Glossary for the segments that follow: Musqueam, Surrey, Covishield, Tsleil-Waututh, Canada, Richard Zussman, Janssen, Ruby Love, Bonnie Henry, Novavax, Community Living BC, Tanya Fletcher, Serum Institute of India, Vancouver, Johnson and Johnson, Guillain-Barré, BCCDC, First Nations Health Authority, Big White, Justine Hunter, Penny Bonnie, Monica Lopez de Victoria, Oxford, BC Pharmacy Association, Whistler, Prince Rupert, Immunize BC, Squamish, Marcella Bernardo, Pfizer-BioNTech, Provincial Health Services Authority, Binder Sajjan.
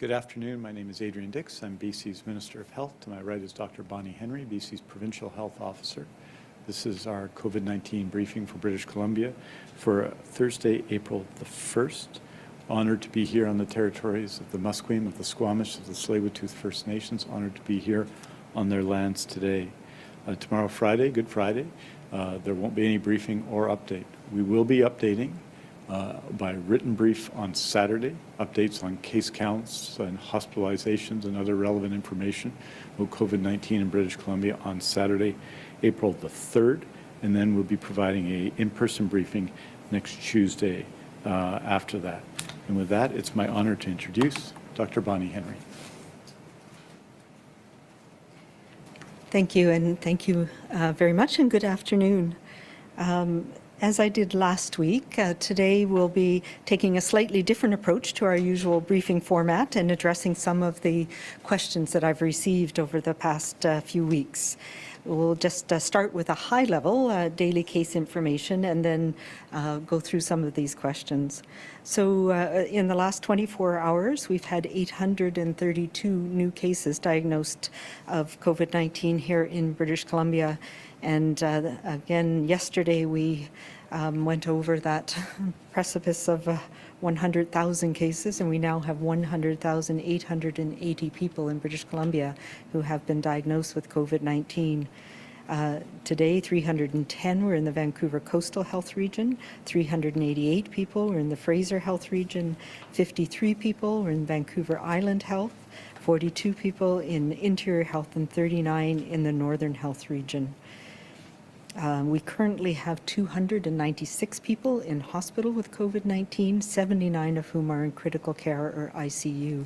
Good afternoon. My name is Adrian Dix. I'm BC's Minister of Health. To my right is Dr. Bonnie Henry, BC's Provincial Health Officer. This is our COVID-19 briefing for British Columbia for Thursday, April the 1st. Honored to be here on the territories of the Musqueam, of the Squamish, of the Tsleil-Waututh First Nations. Honored to be here on their lands today. Tomorrow, Friday, Good Friday, there won't be any briefing or update. We will be updating by written brief on Saturday, updates on case counts and hospitalizations and other relevant information about COVID-19 in British Columbia on Saturday, April the 3rd, and then we'll be providing a in-person briefing next Tuesday after that. And with that, it's my honor to introduce Dr. Bonnie Henry. Thank you, and thank you very much, and good afternoon. As I did last week, today we'll be taking a slightly different approach to our usual briefing format and addressing some of the questions that I've received over the past few weeks. We'll just start with a high-level daily case information and then go through some of these questions. So in the last 24 hours, we've had 832 new cases diagnosed of COVID-19 here in British Columbia. And again, yesterday we went over that precipice of 100,000 cases, and we now have 100,880 people in British Columbia who have been diagnosed with COVID-19. Today, 310 were in the Vancouver Coastal Health Region, 388 people were in the Fraser Health Region, 53 people were in Vancouver Island Health, 42 people in Interior Health, and 39 in the Northern Health Region. We currently have 296 people in hospital with COVID-19, 79 of whom are in critical care or ICU.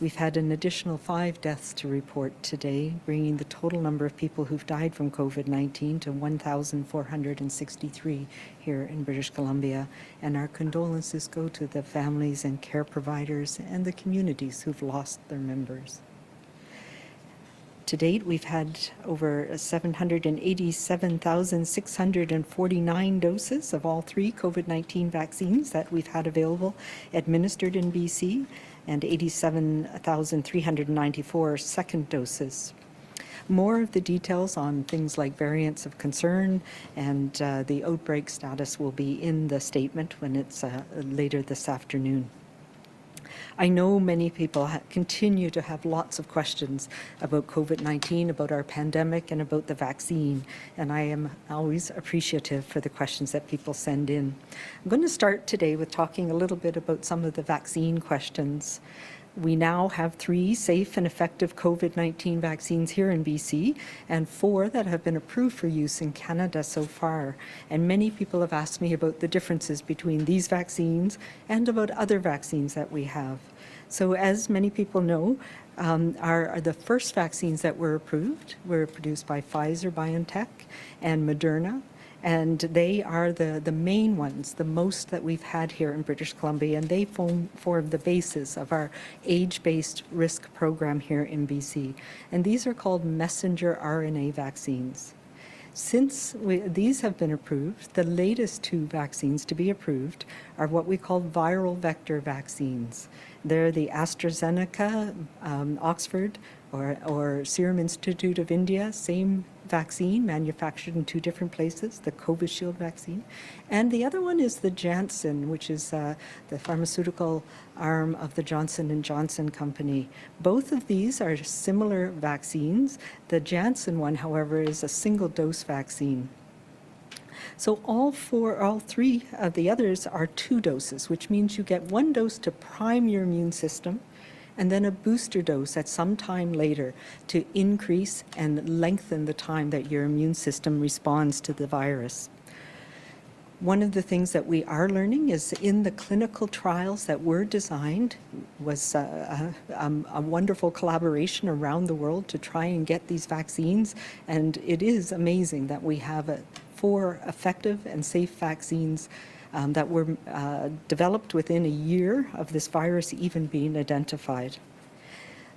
We've had an additional 5 deaths to report today, bringing the total number of people who've died from COVID-19 to 1,463 here in British Columbia. And our condolences go to the families and care providers and the communities who've lost their members. To date, we've had over 787,649 doses of all 3 COVID-19 vaccines that we've had available administered in BC, and 87,394 second doses. More of the details on things like variants of concern and the outbreak status will be in the statement when it's later this afternoon. I know many people continue to have lots of questions about COVID-19, about our pandemic, and about the vaccine, and I am always appreciative for the questions that people send in. I'm going to start today with talking a little bit about some of the vaccine questions. We now have 3 safe and effective COVID-19 vaccines here in BC, and 4 that have been approved for use in Canada so far. And many people have asked me about the differences between these vaccines and about other vaccines that we have. So as many people know, the first vaccines that were approved were produced by Pfizer-BioNTech and Moderna. And they are the main ones, the most that we've had here in British Columbia, and they form the basis of our age-based risk program here in BC. And these are called messenger RNA vaccines. Since these have been approved, the latest 2 vaccines to be approved are what we call viral vector vaccines. They're the AstraZeneca, Oxford, or Serum Institute of India, same vaccine manufactured in 2 different places, the Covishield vaccine. And the other one is the Janssen, which is the pharmaceutical arm of the Johnson and Johnson company. Both of these are similar vaccines. The Janssen one, however, is a single-dose vaccine. So all 3 of the others are 2 doses, which means you get 1 dose to prime your immune system, and then a booster dose at some time later to increase and lengthen the time that your immune system responds to the virus. One of the things that we are learning is in the clinical trials that were designed was a wonderful collaboration around the world to try and get these vaccines, and it is amazing that we have 4 effective and safe vaccines that were developed within a year of this virus even being identified.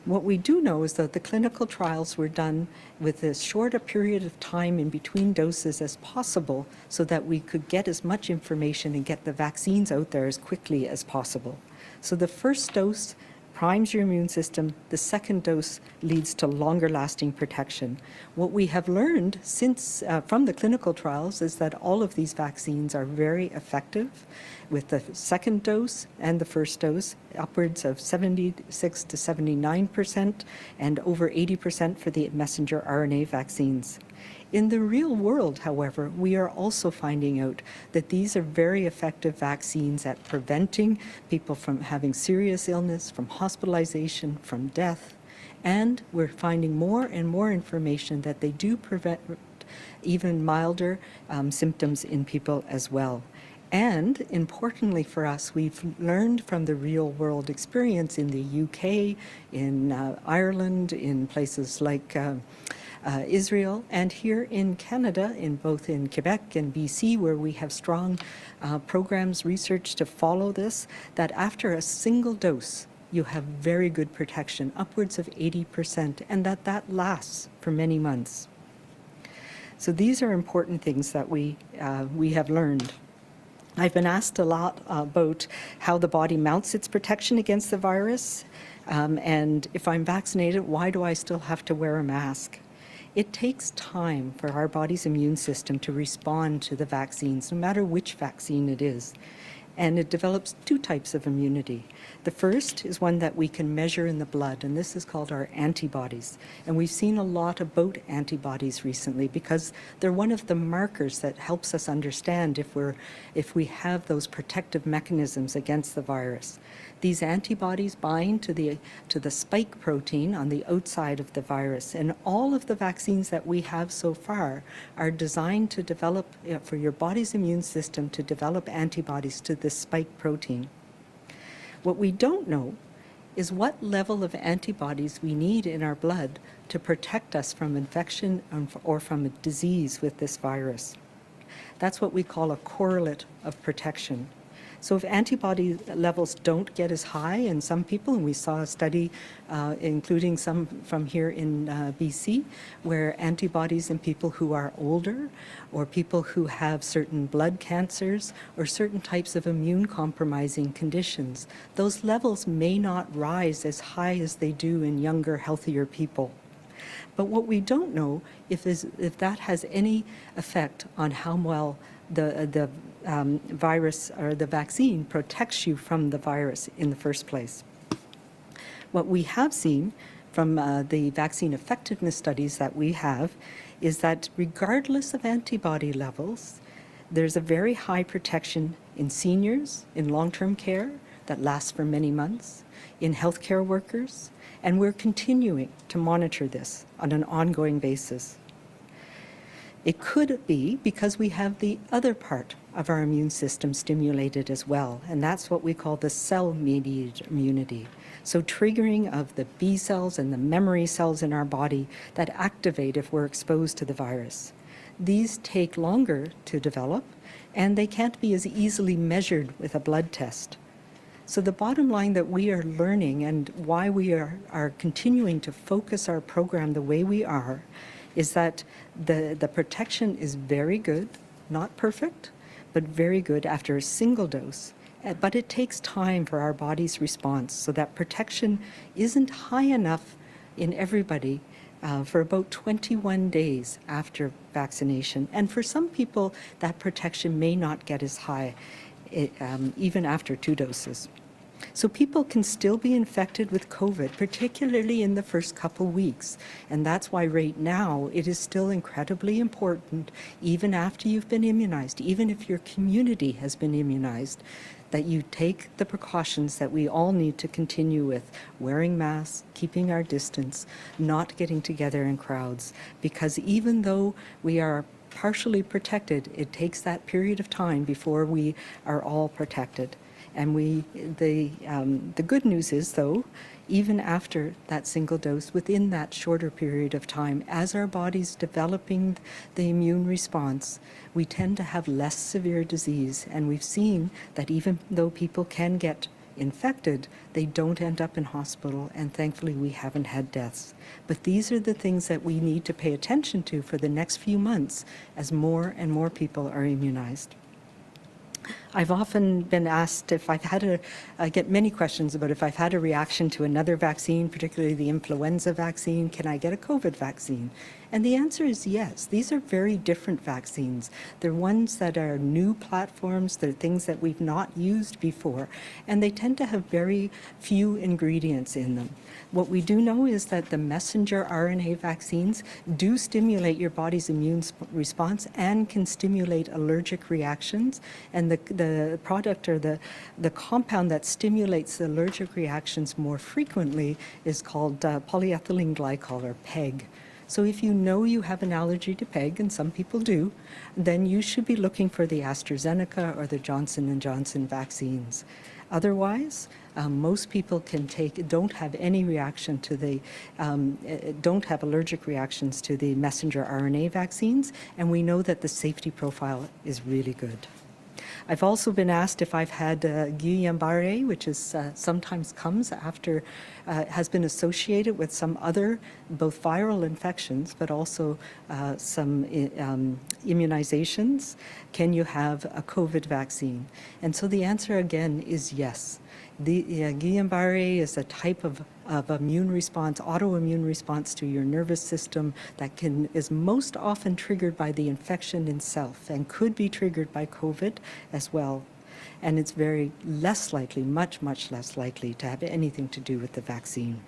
What we do know is that the clinical trials were done with as short a period of time in between doses as possible so that we could get as much information and get the vaccines out there as quickly as possible. So the first dose primes your immune system, the second dose leads to longer lasting protection. What we have learned since from the clinical trials is that all of these vaccines are very effective with the second dose and the first dose, upwards of 76 to 79% and over 80% for the messenger RNA vaccines. In the real world, however, we are also finding out that these are very effective vaccines at preventing people from having serious illness, from hospitalization, from death. And we're finding more and more information that they do prevent even milder symptoms in people as well. And importantly for us, we've learned from the real world experience in the UK, in Ireland, in places like Israel, and here in Canada, both in Quebec and BC, where we have strong programs, research to follow this, that after a single dose, you have very good protection, upwards of 80%, and that lasts for many months. So these are important things that we have learned. I've been asked a lot about how the body mounts its protection against the virus, and if I'm vaccinated, why do I still have to wear a mask? It takes time for our body's immune system to respond to the vaccines, no matter which vaccine it is. And it develops two types of immunity. The first is one that we can measure in the blood, and this is called our antibodies. And we've seen a lot about antibodies recently because they're one of the markers that helps us understand if we have those protective mechanisms against the virus. These antibodies bind to the spike protein on the outside of the virus, and all of the vaccines that we have so far are designed to develop, for your body's immune system to develop antibodies to this spike protein. What we don't know is what level of antibodies we need in our blood to protect us from infection or from a disease with this virus. That's what we call a correlate of protection. So if antibody levels don't get as high in some people, and we saw a study including some from here in BC, where antibodies in people who are older or people who have certain blood cancers or certain types of immune compromising conditions, those levels may not rise as high as they do in younger, healthier people. But what we don't know if that has any effect on how well the virus or the vaccine protects you from the virus in the first place. What we have seen from the vaccine effectiveness studies that we have is that regardless of antibody levels, there's a very high protection in seniors, in long-term care that lasts for many months, in healthcare workers, and we're continuing to monitor this on an ongoing basis. It could be because we have the other part of our immune system stimulated as well, and that's what we call the cell-mediated immunity. So triggering of the B cells and the memory cells in our body that activate if we're exposed to the virus. These take longer to develop, and they can't be as easily measured with a blood test. So the bottom line that we are learning and why we are continuing to focus our program the way we are is that the protection is very good, not perfect, but very good after a single dose. But it takes time for our body's response, so that protection isn't high enough in everybody for about 21 days after vaccination. And for some people, that protection may not get as high even after two doses. So people can still be infected with COVID, particularly in the first couple weeks. And that's why right now it is still incredibly important, even after you've been immunized, even if your community has been immunized, that you take the precautions that we all need to continue with, wearing masks, keeping our distance, not getting together in crowds. Because even though we are partially protected, it takes that period of time before we are all protected. And the good news is, though, even after that single dose, within that shorter period of time, as our body's developing the immune response, we tend to have less severe disease. And we've seen that even though people can get infected, they don't end up in hospital, and thankfully we haven't had deaths. But these are the things that we need to pay attention to for the next few months as more and more people are immunized. I've often been asked if I've had a, I get many questions about if I've had a reaction to another vaccine, particularly the influenza vaccine, can I get a COVID vaccine? And the answer is yes. These are very different vaccines. They're ones that are new platforms. They're things that we've not used before. And they tend to have very few ingredients in them. What we do know is that the messenger RNA vaccines do stimulate your body's immune response and can stimulate allergic reactions. And the product or the compound that stimulates the allergic reactions more frequently is called polyethylene glycol, or PEG. So if you know you have an allergy to PEG, and some people do, then you should be looking for the AstraZeneca or the Johnson and Johnson vaccines. Otherwise, most people can take, don't have any reaction to the, don't have allergic reactions to the messenger RNA vaccines, and we know that the safety profile is really good. I've also been asked if I've had Guillain-Barré, which is sometimes comes after, has been associated with some other, both viral infections, but also some immunizations. Can you have a COVID vaccine? And so the answer again is yes. The Guillain-Barré is a type of immune response, autoimmune response to your nervous system that can, is most often triggered by the infection itself and could be triggered by COVID as well. And it's very less likely, much, much less likely to have anything to do with the vaccine.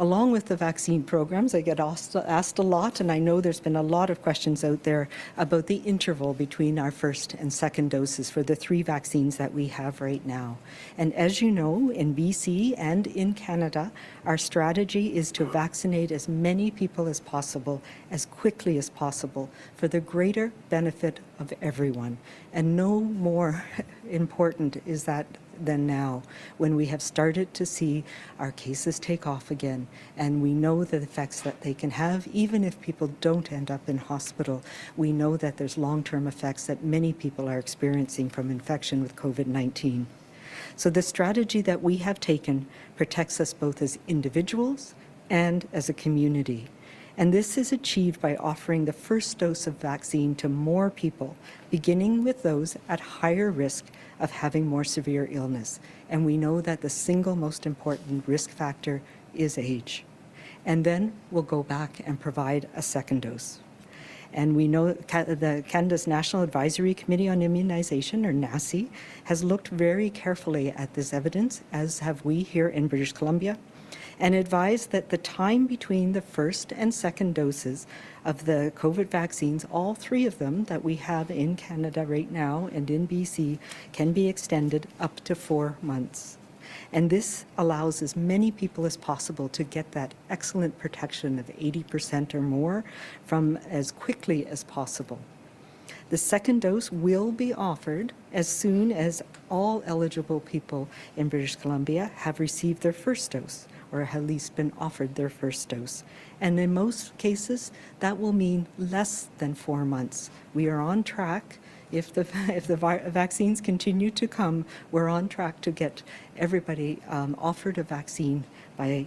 Along with the vaccine programs, I get asked a lot, and I know there's been a lot of questions out there about the interval between our first and second doses for the three vaccines that we have right now. And as you know, in BC and in Canada, our strategy is to vaccinate as many people as possible, as quickly as possible, for the greater benefit of everyone. And no more important is that than now, when we have started to see our cases take off again, and we know the effects that they can have, even if people don't end up in hospital. We know that there's long-term effects that many people are experiencing from infection with COVID-19. So the strategy that we have taken protects us both as individuals and as a community. And this is achieved by offering the first dose of vaccine to more people, beginning with those at higher risk of having more severe illness. And we know that the single most important risk factor is age. And then we'll go back and provide a second dose. And we know the Canada's National Advisory Committee on Immunization, or NACI, has looked very carefully at this evidence, as have we here in British Columbia, and advised that the time between the first and second doses of the COVID vaccines, all three of them that we have in Canada right now and in BC, can be extended up to 4 months. And this allows as many people as possible to get that excellent protection of 80% or more from as quickly as possible. The second dose will be offered as soon as all eligible people in British Columbia have received their first dose, or at least been offered their first dose. And in most cases, that will mean less than 4 months. We are on track. If the vaccines continue to come, we're on track to get everybody offered a vaccine by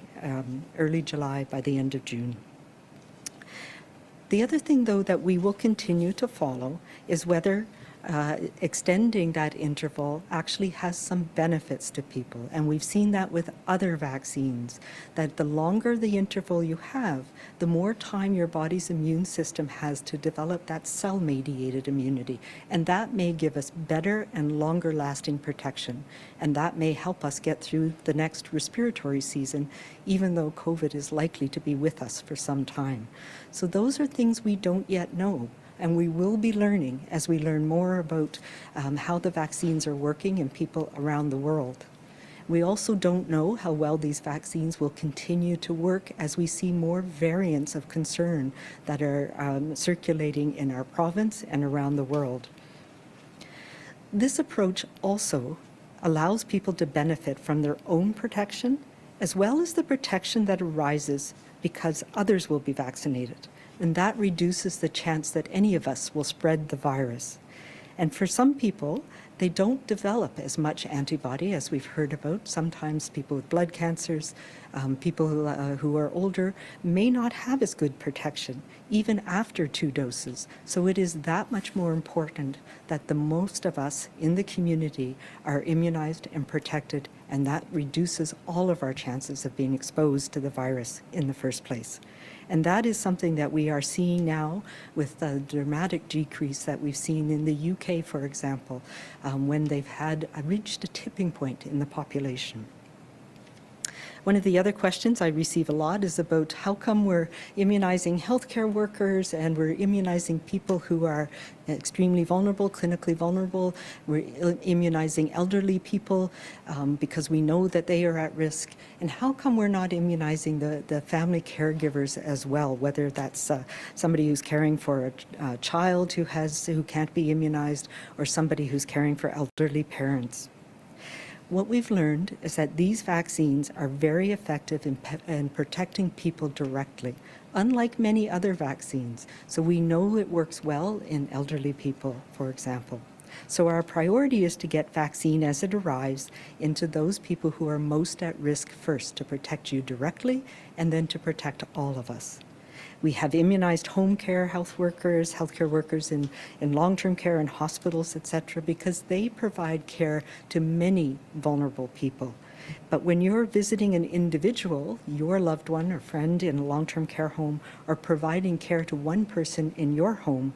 early July, by the end of June. The other thing, though, that we will continue to follow is whether extending that interval actually has some benefits to people. And we've seen that with other vaccines, that the longer the interval you have, the more time your body's immune system has to develop that cell-mediated immunity. And that may give us better and longer-lasting protection. And that may help us get through the next respiratory season, even though COVID is likely to be with us for some time. So those are things we don't yet know. And we will be learning as we learn more about how the vaccines are working in people around the world. We also don't know how well these vaccines will continue to work as we see more variants of concern that are circulating in our province and around the world. This approach also allows people to benefit from their own protection, as well as the protection that arises because others will be vaccinated. And that reduces the chance that any of us will spread the virus. And for some people, They don't develop as much antibody as we've heard about. Sometimes people with blood cancers, people who are older may not have as good protection even after 2 doses. So it is that much more important that the most of us in the community are immunized and protected, and that reduces all of our chances of being exposed to the virus in the first place. And that is something that we are seeing now with the dramatic decrease that we've seen in the UK, for example, when they've had reached a tipping point in the population. One of the other questions I receive a lot is about how come we're immunizing healthcare workers and we're immunizing people who are extremely vulnerable, clinically vulnerable. We're immunizing elderly people because we know that they are at risk. And how come we're not immunizing the family caregivers as well, whether that's somebody who's caring for a child who can't be immunized, or somebody who's caring for elderly parents? What we've learned is that these vaccines are very effective in protecting people directly, unlike many other vaccines. So we know it works well in elderly people, for example. So our priority is to get vaccine as it arrives into those people who are most at risk first, to protect you directly and then to protect all of us. We have immunized home care healthcare workers in long-term care and hospitals, etc., because they provide care to many vulnerable people. But when you're visiting an individual, your loved one or friend in a long-term care home, or providing care to one person in your home,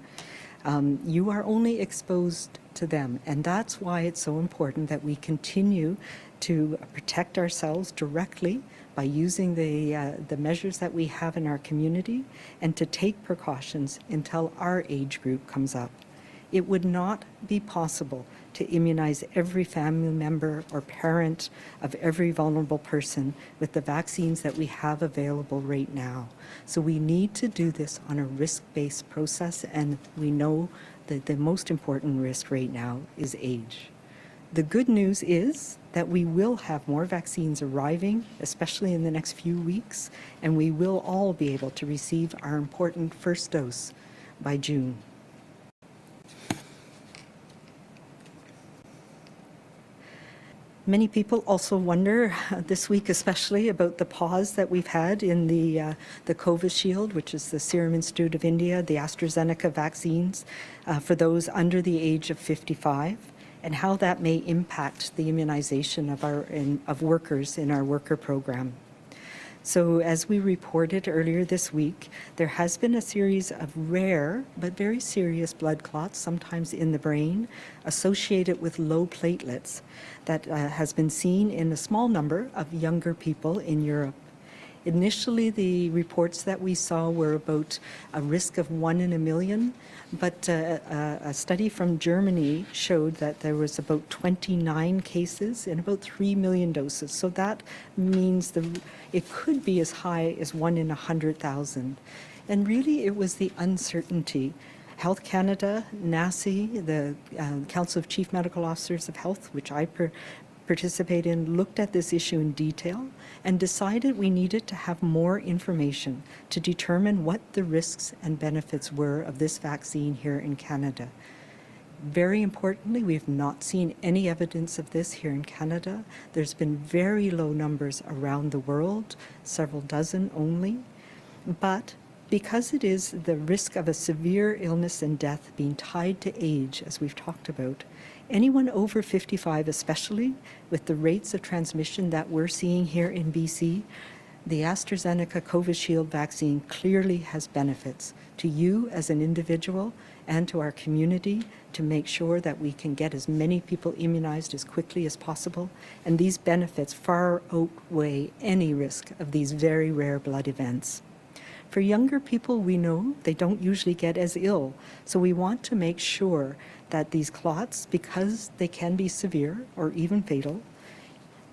you are only exposed to them. And that's why it's so important that we continue to protect ourselves directly by using the measures that we have in our community, and to take precautions until our age group comes up. It would not be possible to immunize every family member or parent of every vulnerable person with the vaccines that we have available right now. So we need to do this on a risk-based process, and we know that the most important risk right now is age. The good news is that we will have more vaccines arriving, especially in the next few weeks, and we will all be able to receive our important first dose by June. Many people also wonder, this week especially, about the pause that we've had in the Covishield, which is the Serum Institute of India, the AstraZeneca vaccines for those under the age of 55. And how that may impact the immunization of workers in our worker program. So as we reported earlier this week, there has been a series of rare but very serious blood clots, sometimes in the brain, associated with low platelets that has been seen in a small number of younger people in Europe. Initially, the reports that we saw were about a risk of 1 in a million, but a study from Germany showed that there was about 29 cases and about 3 million doses. So that means it could be as high as 1 in 100,000. And really, it was the uncertainty. Health Canada, NACI, the Council of Chief Medical Officers of Health, which I participate in, looked at this issue in detail and decided we needed to have more information to determine what the risks and benefits were of this vaccine here in Canada. Very importantly, we have not seen any evidence of this here in Canada. There's been very low numbers around the world, several dozen only, but because it is the risk of a severe illness and death being tied to age, as we've talked about, anyone over 55, especially with the rates of transmission that we're seeing here in BC, the AstraZeneca Covishield vaccine clearly has benefits to you as an individual and to our community to make sure that we can get as many people immunized as quickly as possible. And these benefits far outweigh any risk of these very rare blood events. For younger people, we know they don't usually get as ill, so we want to make sure that these clots, because they can be severe or even fatal,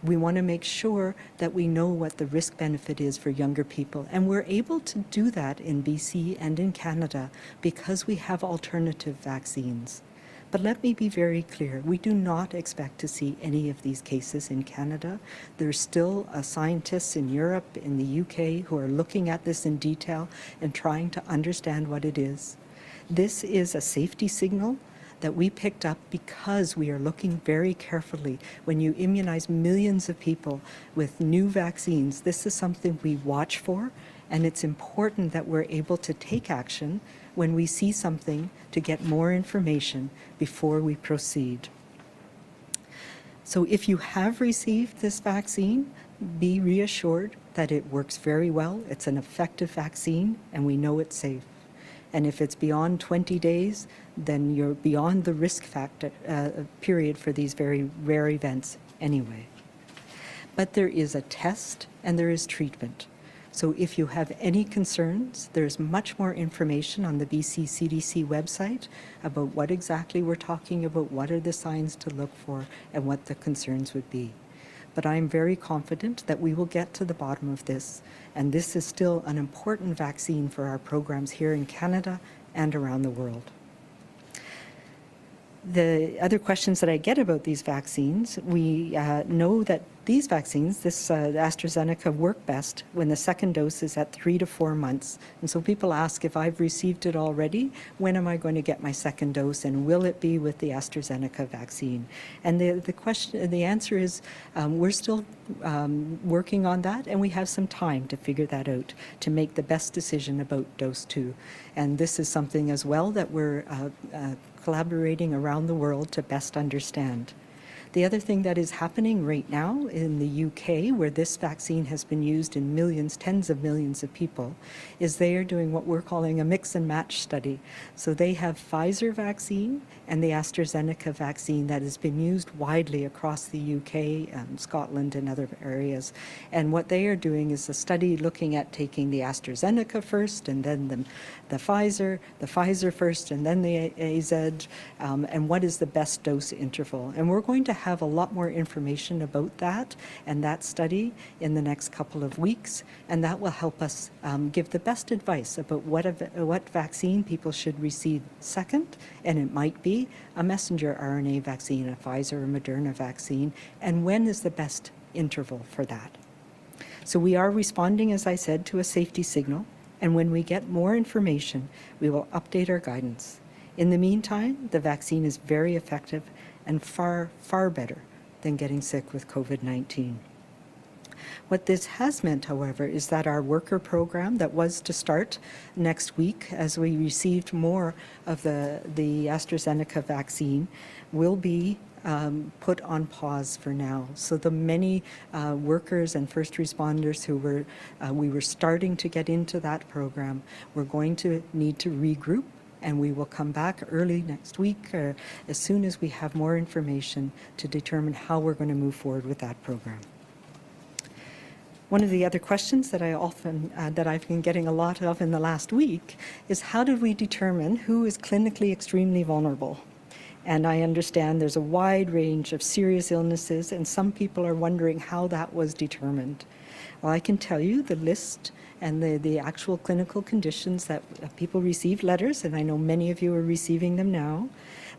we want to make sure that we know what the risk-benefit is for younger people. And we're able to do that in BC and in Canada because we have alternative vaccines. But let me be very clear, we do not expect to see any of these cases in Canada. There's still scientists in Europe, in the UK, who are looking at this in detail and trying to understand what it is. This is a safety signal that we picked up because we are looking very carefully. When you immunize millions of people with new vaccines, this is something we watch for, and it's important that we're able to take action when we see something to get more information before we proceed. So if you have received this vaccine, be reassured that it works very well. It's an effective vaccine, and we know it's safe. And if it's beyond 20 days, then you're beyond the risk factor period for these very rare events anyway. But there is a test and there is treatment. So if you have any concerns, there's much more information on the BCCDC website about what exactly we're talking about, what are the signs to look for, and what the concerns would be. But I'm very confident that we will get to the bottom of this, and this is still an important vaccine for our programs here in Canada and around the world. The other questions that I get about these vaccines, we know that these vaccines, this AstraZeneca, work best when the second dose is at 3 to 4 months. And so people ask, if I've received it already, when am I going to get my second dose, and will it be with the AstraZeneca vaccine? And the answer is we're still working on that, and we have some time to figure that out, to make the best decision about dose 2. And this is something as well that we're collaborating around the world to best understand. The other thing that is happening right now in the UK, where this vaccine has been used in millions, tens of millions of people, is they are doing what we're calling a mix and match study. So they have Pfizer vaccine and the AstraZeneca vaccine that has been used widely across the UK, Scotland and other areas. And what they are doing is a study looking at taking the AstraZeneca first and then the Pfizer first and then the AZ, and what is the best dose interval. And we're going to have a lot more information about that and that study in the next couple of weeks, and that will help us give the best advice about what vaccine people should receive second, and it might be a messenger RNA vaccine, a Pfizer or Moderna vaccine, and when is the best interval for that. So we are responding, as I said, to a safety signal, and when we get more information, we will update our guidance. In the meantime, the vaccine is very effective and far, far better than getting sick with COVID-19. What this has meant, however, is that our worker program that was to start next week, as we received more of the AstraZeneca vaccine, will be put on pause for now. So the many workers and first responders who were, we were starting to get into that program, we're going to need to regroup, and we will come back early next week or as soon as we have more information to determine how we're going to move forward with that program. One of the other questions that I've been getting a lot of in the last week is, how did we determine who is clinically extremely vulnerable? And I understand there's a wide range of serious illnesses, and some people are wondering how that was determined. Well, I can tell you the list and the actual clinical conditions that people receive letters, and I know many of you are receiving them now,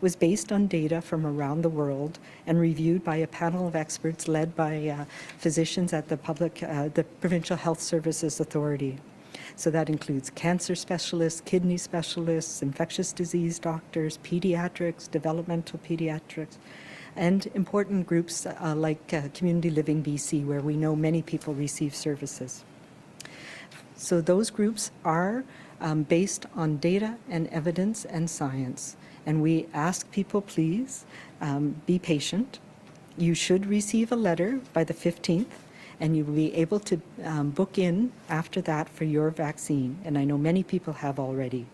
was based on data from around the world and reviewed by a panel of experts led by physicians at the Provincial Health Services Authority. So that includes cancer specialists, kidney specialists, infectious disease doctors, pediatrics, developmental pediatrics, and important groups like Community Living BC, where we know many people receive services. So those groups are based on data and evidence and science. And we ask people, please be patient. You should receive a letter by the 15th, and you will be able to book in after that for your vaccine. And I know many people have already.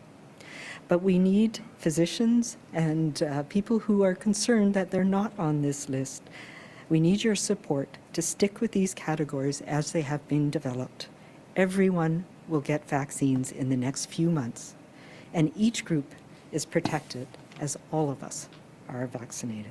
But we need physicians and people who are concerned that they're not on this list. We need your support to stick with these categories as they have been developed. Everyone will get vaccines in the next few months, and each group is protected as all of us are vaccinated.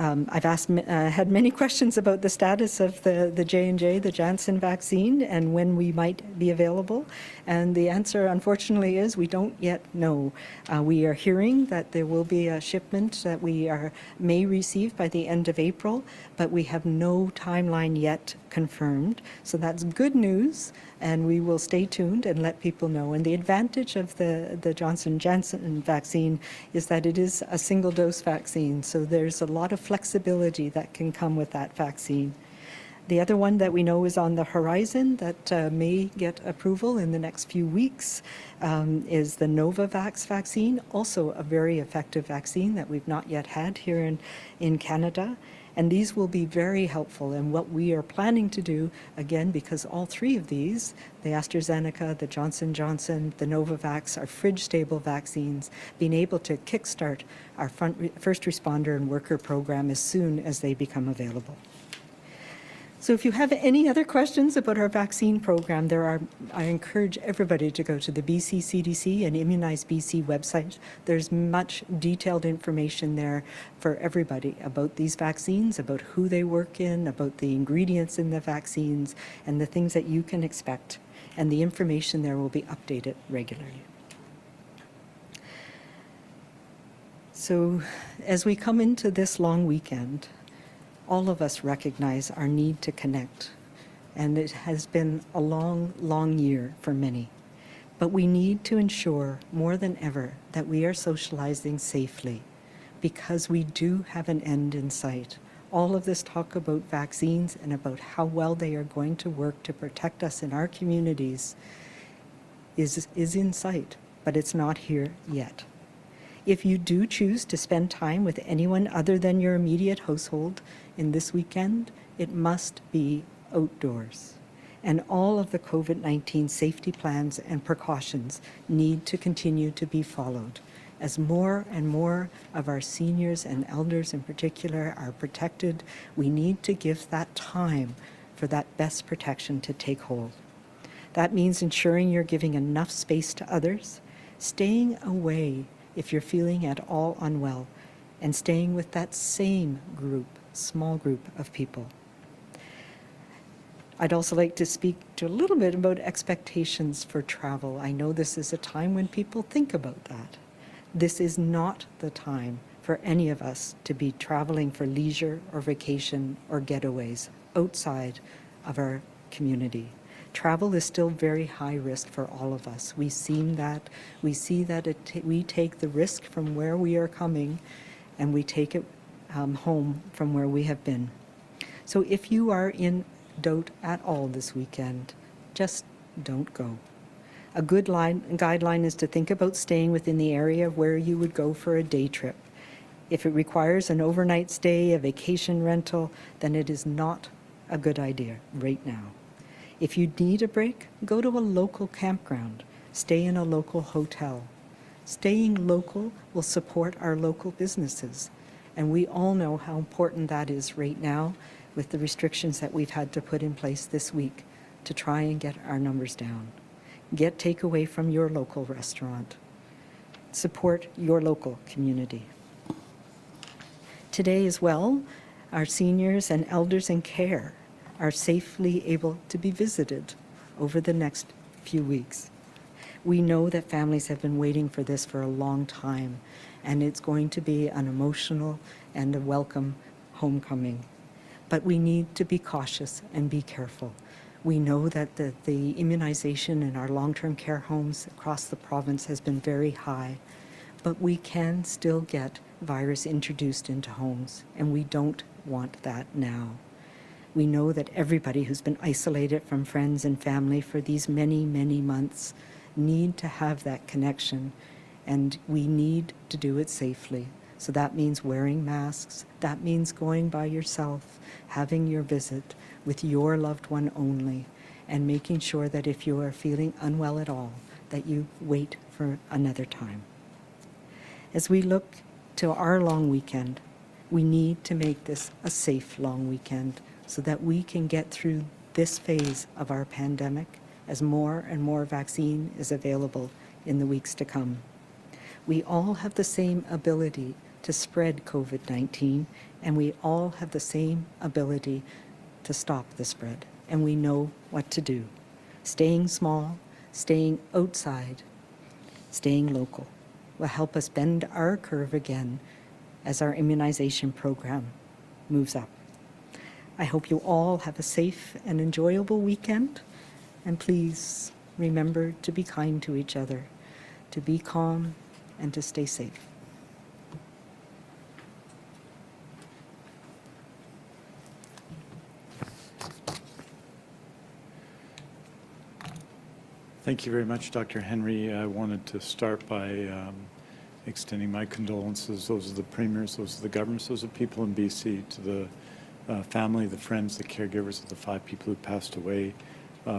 I've asked, had many questions about the status of the J&J, the Janssen vaccine, and when we might be available. And the answer, unfortunately, is we don't yet know. We are hearing that there will be a shipment that we may receive by the end of April, but we have no timeline yet confirmed. So that's good news, and we will stay tuned and let people know. And the advantage of the Johnson-Janssen vaccine is that it is a single-dose vaccine, so there's a lot of flexibility that can come with that vaccine. The other one that we know is on the horizon that may get approval in the next few weeks is the Novavax vaccine, also a very effective vaccine that we've not yet had here in Canada. And these will be very helpful. And what we are planning to do, again, because all three of these, the AstraZeneca, the Johnson & Johnson, the Novavax, are fridge-stable vaccines, being able to kickstart our first responder and worker program as soon as they become available. So if you have any other questions about our vaccine program, I encourage everybody to go to the BCCDC and Immunize BC website. There's much detailed information there for everybody about these vaccines, about who they work in, about the ingredients in the vaccines, and the things that you can expect. And the information there will be updated regularly. So as we come into this long weekend, all of us recognize our need to connect, and it has been a long, long year for many. But we need to ensure more than ever that we are socializing safely, because we do have an end in sight. All of this talk about vaccines and about how well they are going to work to protect us in our communities is in sight, but it's not here yet. If you do choose to spend time with anyone other than your immediate household in this weekend, it must be outdoors. And all of the COVID-19 safety plans and precautions need to continue to be followed as more and more of our seniors and elders in particular are protected. We need to give that time for that best protection to take hold. That means ensuring you're giving enough space to others, staying away if you're feeling at all unwell, and staying with that same group, small group of people. I'd also like to speak to a little bit about expectations for travel. I know this is a time when people think about that. This is not the time for any of us to be traveling for leisure or vacation or getaways outside of our community. Travel is still very high risk for all of us. We've seen that. We see that we take the risk from where we are coming, and we take it home from where we have been. So if you are in doubt at all this weekend, just don't go. A good guideline is to think about staying within the area where you would go for a day trip. If it requires an overnight stay, a vacation rental, then it is not a good idea right now. If you need a break, go to a local campground. Stay in a local hotel. Staying local will support our local businesses. And we all know how important that is right now with the restrictions that we've had to put in place this week to try and get our numbers down. Get takeaway from your local restaurant. Support your local community. Today as well, our seniors and elders in care are safely able to be visited over the next few weeks. We know that families have been waiting for this for a long time, and it's going to be an emotional and a welcome homecoming. But we need to be cautious and be careful. We know that the immunization in our long-term care homes across the province has been very high, but we can still get virus introduced into homes, and we don't want that now. We know that everybody who's been isolated from friends and family for these many, many months need to have that connection, and we need to do it safely. So that means wearing masks, that means going by yourself, having your visit with your loved one only, and making sure that if you are feeling unwell at all, that you wait for another time. As we look to our long weekend, we need to make this a safe long weekend, so that we can get through this phase of our pandemic as more and more vaccine is available in the weeks to come. We all have the same ability to spread COVID-19, and we all have the same ability to stop the spread, and we know what to do. Staying small, staying outside, staying local will help us bend our curve again as our immunization program moves up. I hope you all have a safe and enjoyable weekend, and please remember to be kind to each other, to be calm, and to stay safe. Thank you very much, Dr. Henry. I wanted to start by extending my condolences, those of the premiers, those of the governors, those of people in BC, to the family, the friends, the caregivers of the 5 people who passed away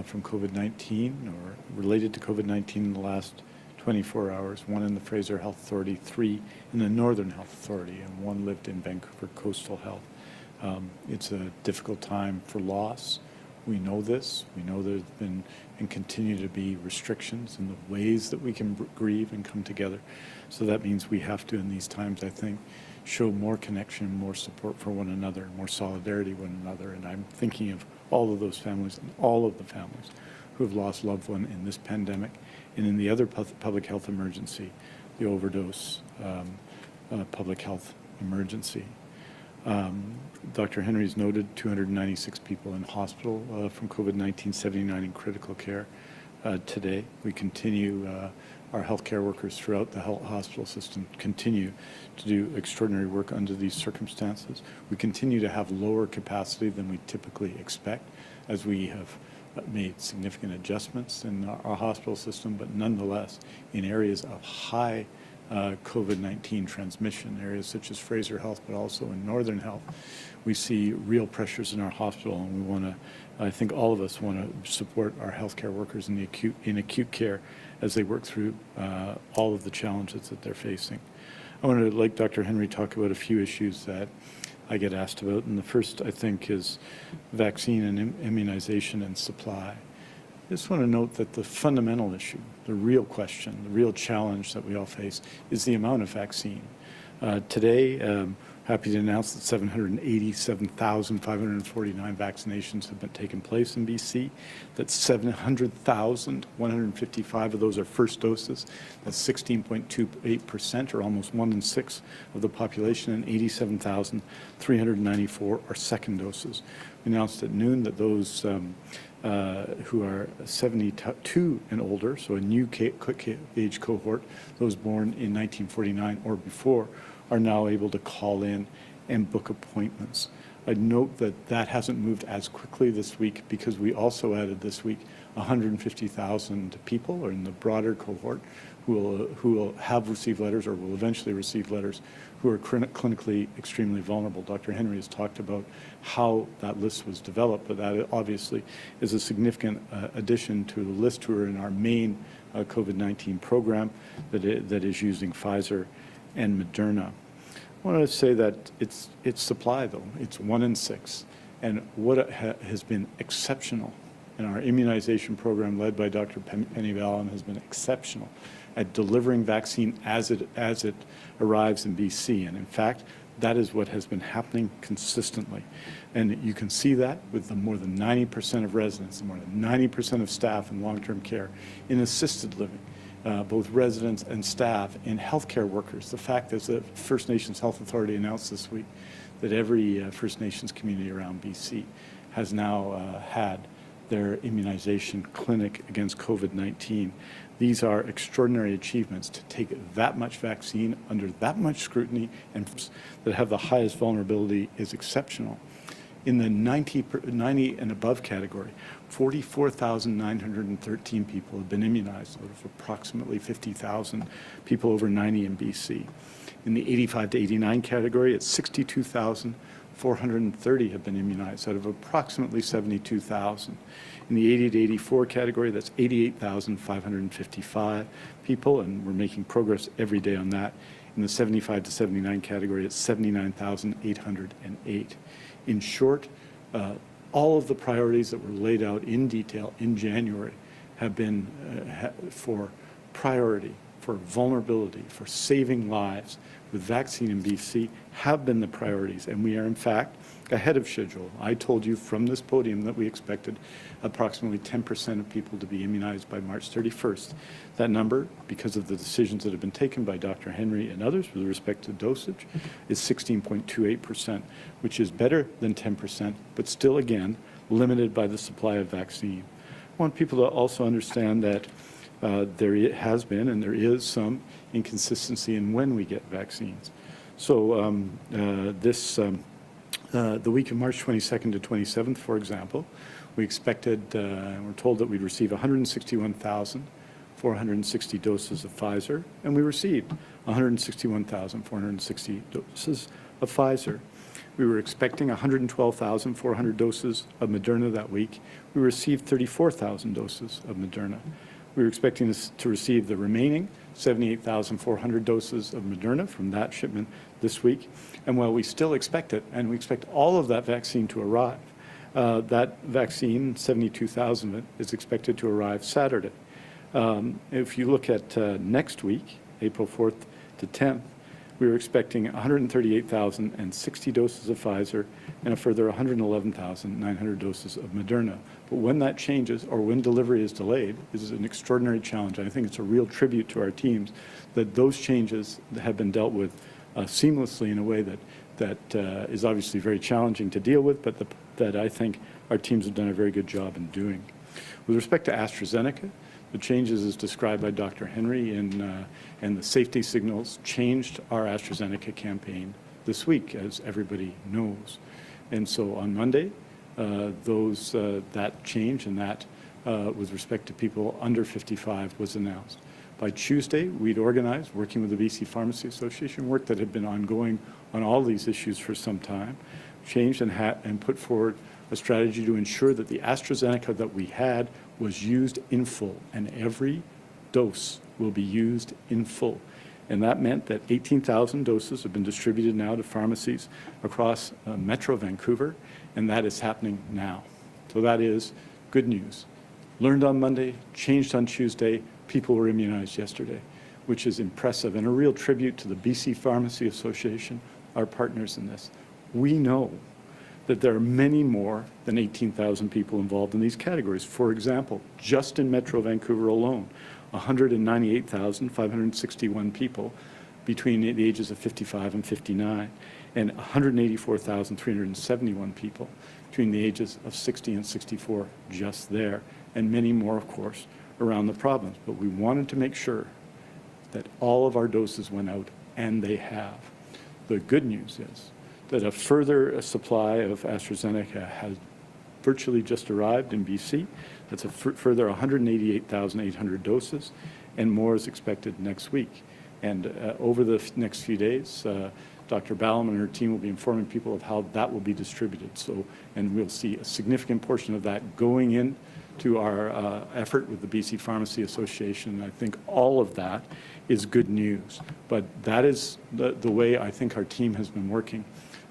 from COVID-19 or related to COVID-19 in the last 24 hours, 1 in the Fraser Health Authority, 3 in the Northern Health Authority, and 1 lived in Vancouver Coastal Health. It's a difficult time for loss. We know this. We know there's been and continue to be restrictions in the ways that we can grieve and come together. So that means we have to, in these times, I think, show more connection, more support for one another, more solidarity with one another. And I'm thinking of all of those families and all of the families who have lost loved one in this pandemic and in the other public health emergency, the overdose public health emergency. Dr. Henry's noted 296 people in hospital from COVID-19, 79 in critical care today. We continue, our healthcare workers throughout the hospital system continue to do extraordinary work under these circumstances. We continue to have lower capacity than we typically expect as we have made significant adjustments in our hospital system, but nonetheless, in areas of high COVID-19 transmission, areas such as Fraser Health, but also in Northern Health, we see real pressures in our hospital, and we want to, I think all of us want to support our healthcare workers in acute care as they work through all of the challenges that they're facing. I want to, like Dr. Henry, talk about a few issues that I get asked about, and the first, I think, is vaccine and immunization and supply. I just want to note that the fundamental issue, the real question, the real challenge that we all face is the amount of vaccine. Today, happy to announce that 787,549 vaccinations have been taken place in BC, that 700,155 of those are first doses, that's 16.28% or almost 1 in 6 of the population, and 87,394 are second doses. We announced at noon that those who are 72 and older, so a new age cohort, those born in 1949 or before, are now able to call in and book appointments. I'd note that that hasn't moved as quickly this week because we also added this week 150,000 people, or in the broader cohort, who will have received letters or will eventually receive letters, who are clinically extremely vulnerable. Dr. Henry has talked about how that list was developed, but that obviously is a significant addition to the list who are in our main COVID-19 program that is using Pfizer and Moderna. I want to say that it's supply, though. It's 1 in 6. And what has been exceptional in our immunization program led by Dr. Penny Bonnie has been exceptional at delivering vaccine as it arrives in BC, and in fact, that is what has been happening consistently. And you can see that with the more than 90% of residents, and more than 90% of staff in long-term care, in assisted living, both residents and staff, and healthcare workers. The fact is that First Nations Health Authority announced this week that every First Nations community around BC has now had their immunization clinic against COVID-19. These are extraordinary achievements to take that much vaccine under that much scrutiny, and that have the highest vulnerability is exceptional. In the 90 and above category, 44,913 people have been immunized out of approximately 50,000 people over 90 in BC. In the 85 to 89 category, it's 62,430 have been immunized out of approximately 72,000. In the 80 to 84 category, that's 88,555 people, and we're making progress every day on that. In the 75 to 79 category, it's 79,808. In short, all of the priorities that were laid out in detail in January have been for priority for vulnerability, for saving lives with vaccine in BC have been the priorities, and we are in fact ahead of schedule. I told you from this podium that we expected approximately 10% of people to be immunized by March 31st. That number, because of the decisions that have been taken by Dr. Henry and others with respect to dosage, is 16.28%, which is better than 10%, but still, again, limited by the supply of vaccine. I want people to also understand that there has been and there is some inconsistency in when we get vaccines. So the week of March 22nd to 27th, for example, we expected, we're told that we'd receive 161,460 doses of Pfizer, and we received 161,460 doses of Pfizer. We were expecting 112,400 doses of Moderna that week. We received 34,000 doses of Moderna. We were expecting to receive the remaining 78,400 doses of Moderna from that shipment this week. And while we still expect it, and we expect all of that vaccine to arrive, that vaccine, 72,000 of it, is expected to arrive Saturday. If you look at next week, April 4th to 10th, we were expecting 138,060 doses of Pfizer and a further 111,900 doses of Moderna. But when that changes or when delivery is delayed, this is an extraordinary challenge. I think it's a real tribute to our teams that those changes have been dealt with seamlessly in a way that is obviously very challenging to deal with, but that I think our teams have done a very good job in doing. With respect to AstraZeneca, the changes as described by Dr. Henry and the safety signals changed our AstraZeneca campaign this week, as everybody knows. And so on Monday, that change and that with respect to people under 55 was announced. By Tuesday, we'd organized, working with the BC Pharmacy Association, work that had been ongoing on all these issues for some time, changed and put forward a strategy to ensure that the AstraZeneca that we had was used in full, and every dose will be used in full. And that meant that 18,000 doses have been distributed now to pharmacies across Metro Vancouver, and that is happening now. So that is good news. Learned on Monday, changed on Tuesday, people were immunized yesterday, which is impressive and a real tribute to the BC Pharmacy Association, our partners in this. We know that there are many more than 18,000 people involved in these categories. For example, just in Metro Vancouver alone, 198,561 people between the ages of 55 and 59, and 184,371 people between the ages of 60 and 64 just there, and many more, of course, around the province. But we wanted to make sure that all of our doses went out, and they have. The good news is that a further supply of AstraZeneca has virtually just arrived in BC. That's a further 188,800 doses, and more is expected next week. And over the next few days, Dr. Ballam and her team will be informing people of how that will be distributed. So, and we'll see a significant portion of that going in to our effort with the BC Pharmacy Association. I think all of that is good news. But that is the way I think our team has been working,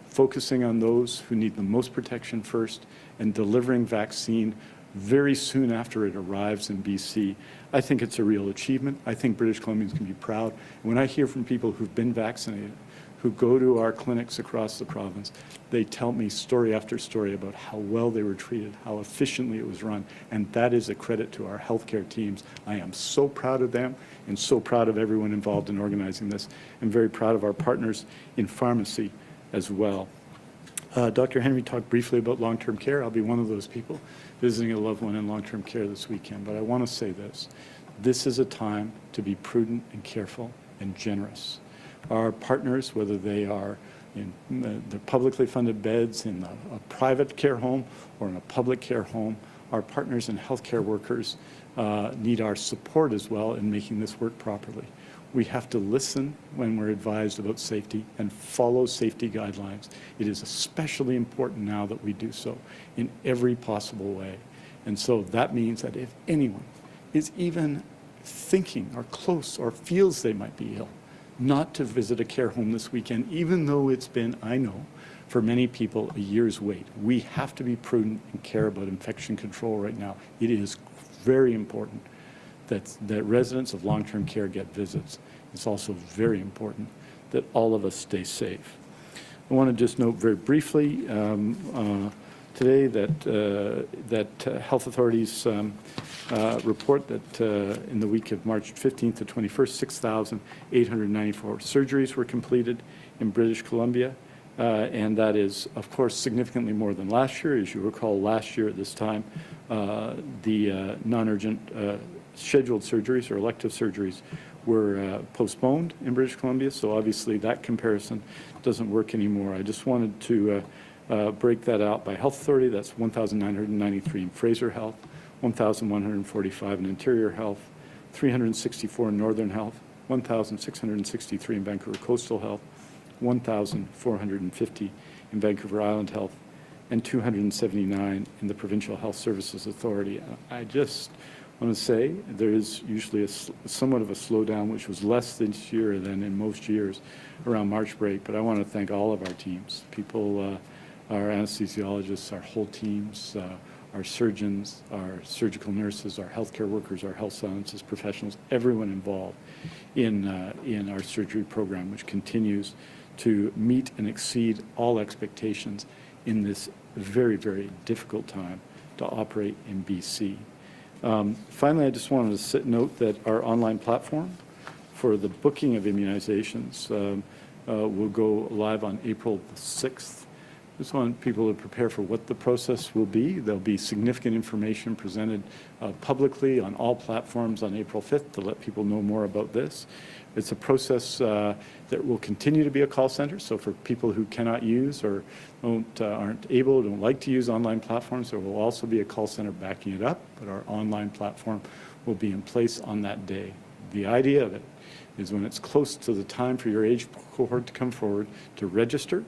focusing on those who need the most protection first and delivering vaccine very soon after it arrives in BC. I think it's a real achievement. I think British Columbians can be proud. When I hear from people who've been vaccinated, who go to our clinics across the province, they tell me story after story about how well they were treated, how efficiently it was run, and that is a credit to our healthcare teams. I am so proud of them and so proud of everyone involved in organizing this, and very proud of our partners in pharmacy as well. Dr. Henry talked briefly about long-term care. I'll be one of those people visiting a loved one in long-term care this weekend, but I want to say this. This is a time to be prudent and careful and generous. Our partners, whether they are in the publicly funded beds, in a private care home or in a public care home, our partners and healthcare workers need our support as well in making this work properly. We have to listen when we're advised about safety and follow safety guidelines. It is especially important now that we do so in every possible way. And so that means that if anyone is even thinking or close or feels they might be ill, not to visit a care home this weekend, even though it's been, I know, for many people, a year's wait. We have to be prudent and care about infection control right now. It is very important that residents of long-term care get visits. It's also very important that all of us stay safe. I want to just note very briefly today that health authorities report that in the week of March 15th to 21st, 6,894 surgeries were completed in British Columbia, and that is, of course, significantly more than last year. As you recall, last year at this time, the non-urgent scheduled surgeries or elective surgeries were postponed in British Columbia, so obviously that comparison doesn't work anymore. I just wanted to break that out by health authority. That's 1,993 in Fraser Health, 1,145 in Interior Health, 364 in Northern Health, 1,663 in Vancouver Coastal Health, 1,450 in Vancouver Island Health, and 279 in the Provincial Health Services Authority. I just want to say there is usually somewhat of a slowdown, which was less this year than in most years around March break, but I want to thank all of our teams, people, our anesthesiologists, our whole teams, our surgeons, our surgical nurses, our healthcare workers, our health sciences professionals, everyone involved in our surgery program, which continues to meet and exceed all expectations in this very, very difficult time to operate in BC. Finally, I just wanted to note that our online platform for the booking of immunizations will go live on April the 6th. I just want people to prepare for what the process will be. There'll be significant information presented publicly on all platforms on April 5th to let people know more about this. It's a process that will continue to be a call center, so for people who cannot use or aren't able, don't like to use online platforms, there will also be a call center backing it up, but our online platform will be in place on that day. The idea of it is when it's close to the time for your age cohort to come forward to register,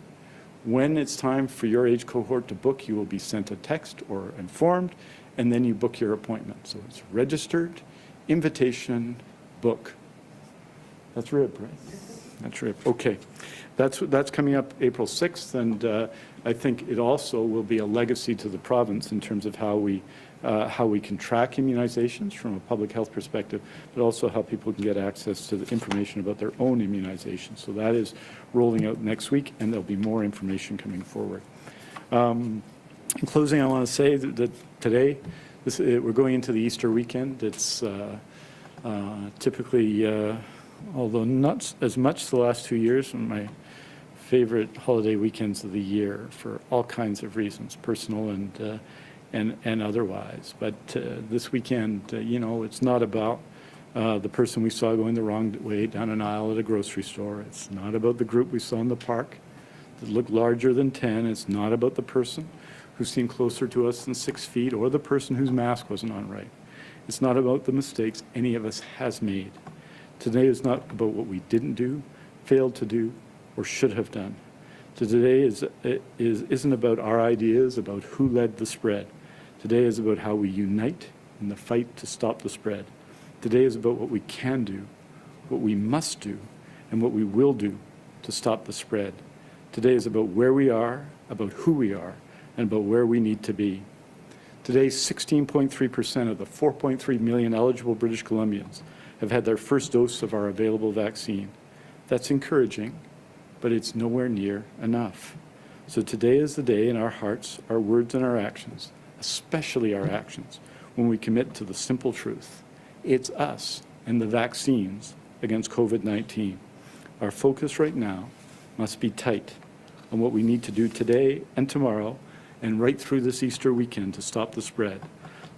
when it's time for your age cohort to book, you will be sent a text or informed, and then you book your appointment. So it's registered, invitation, book. That's RIB, right? That's RIB. Okay. That's coming up April 6th, and I think it also will be a legacy to the province in terms of how we can track immunizations from a public health perspective, but also how people can get access to the information about their own immunizations. So that is rolling out next week, and there'll be more information coming forward. In closing, I want to say that today, we're going into the Easter weekend. It's typically, although not as much the last 2 years, and my favorite holiday weekends of the year for all kinds of reasons, personal and otherwise. But this weekend, you know, it's not about the person we saw going the wrong way down an aisle at a grocery store. It's not about the group we saw in the park that looked larger than 10. It's not about the person who seemed closer to us than 6 feet or the person whose mask wasn't on right. It's not about the mistakes any of us has made. Today is not about what we didn't do, failed to do, or should have done. Today isn't about our ideas about who led the spread. Today is about how we unite in the fight to stop the spread. Today is about what we can do, what we must do, and what we will do to stop the spread. Today is about where we are, about who we are, and about where we need to be. Today, 16.3% of the 4.3 million eligible British Columbians have had their first dose of our available vaccine. That's encouraging, but it's nowhere near enough. So today is the day in our hearts, our words, and our actions, especially our actions, when we commit to the simple truth. It's us and the vaccines against COVID-19. Our focus right now must be tight on what we need to do today and tomorrow and right through this Easter weekend to stop the spread.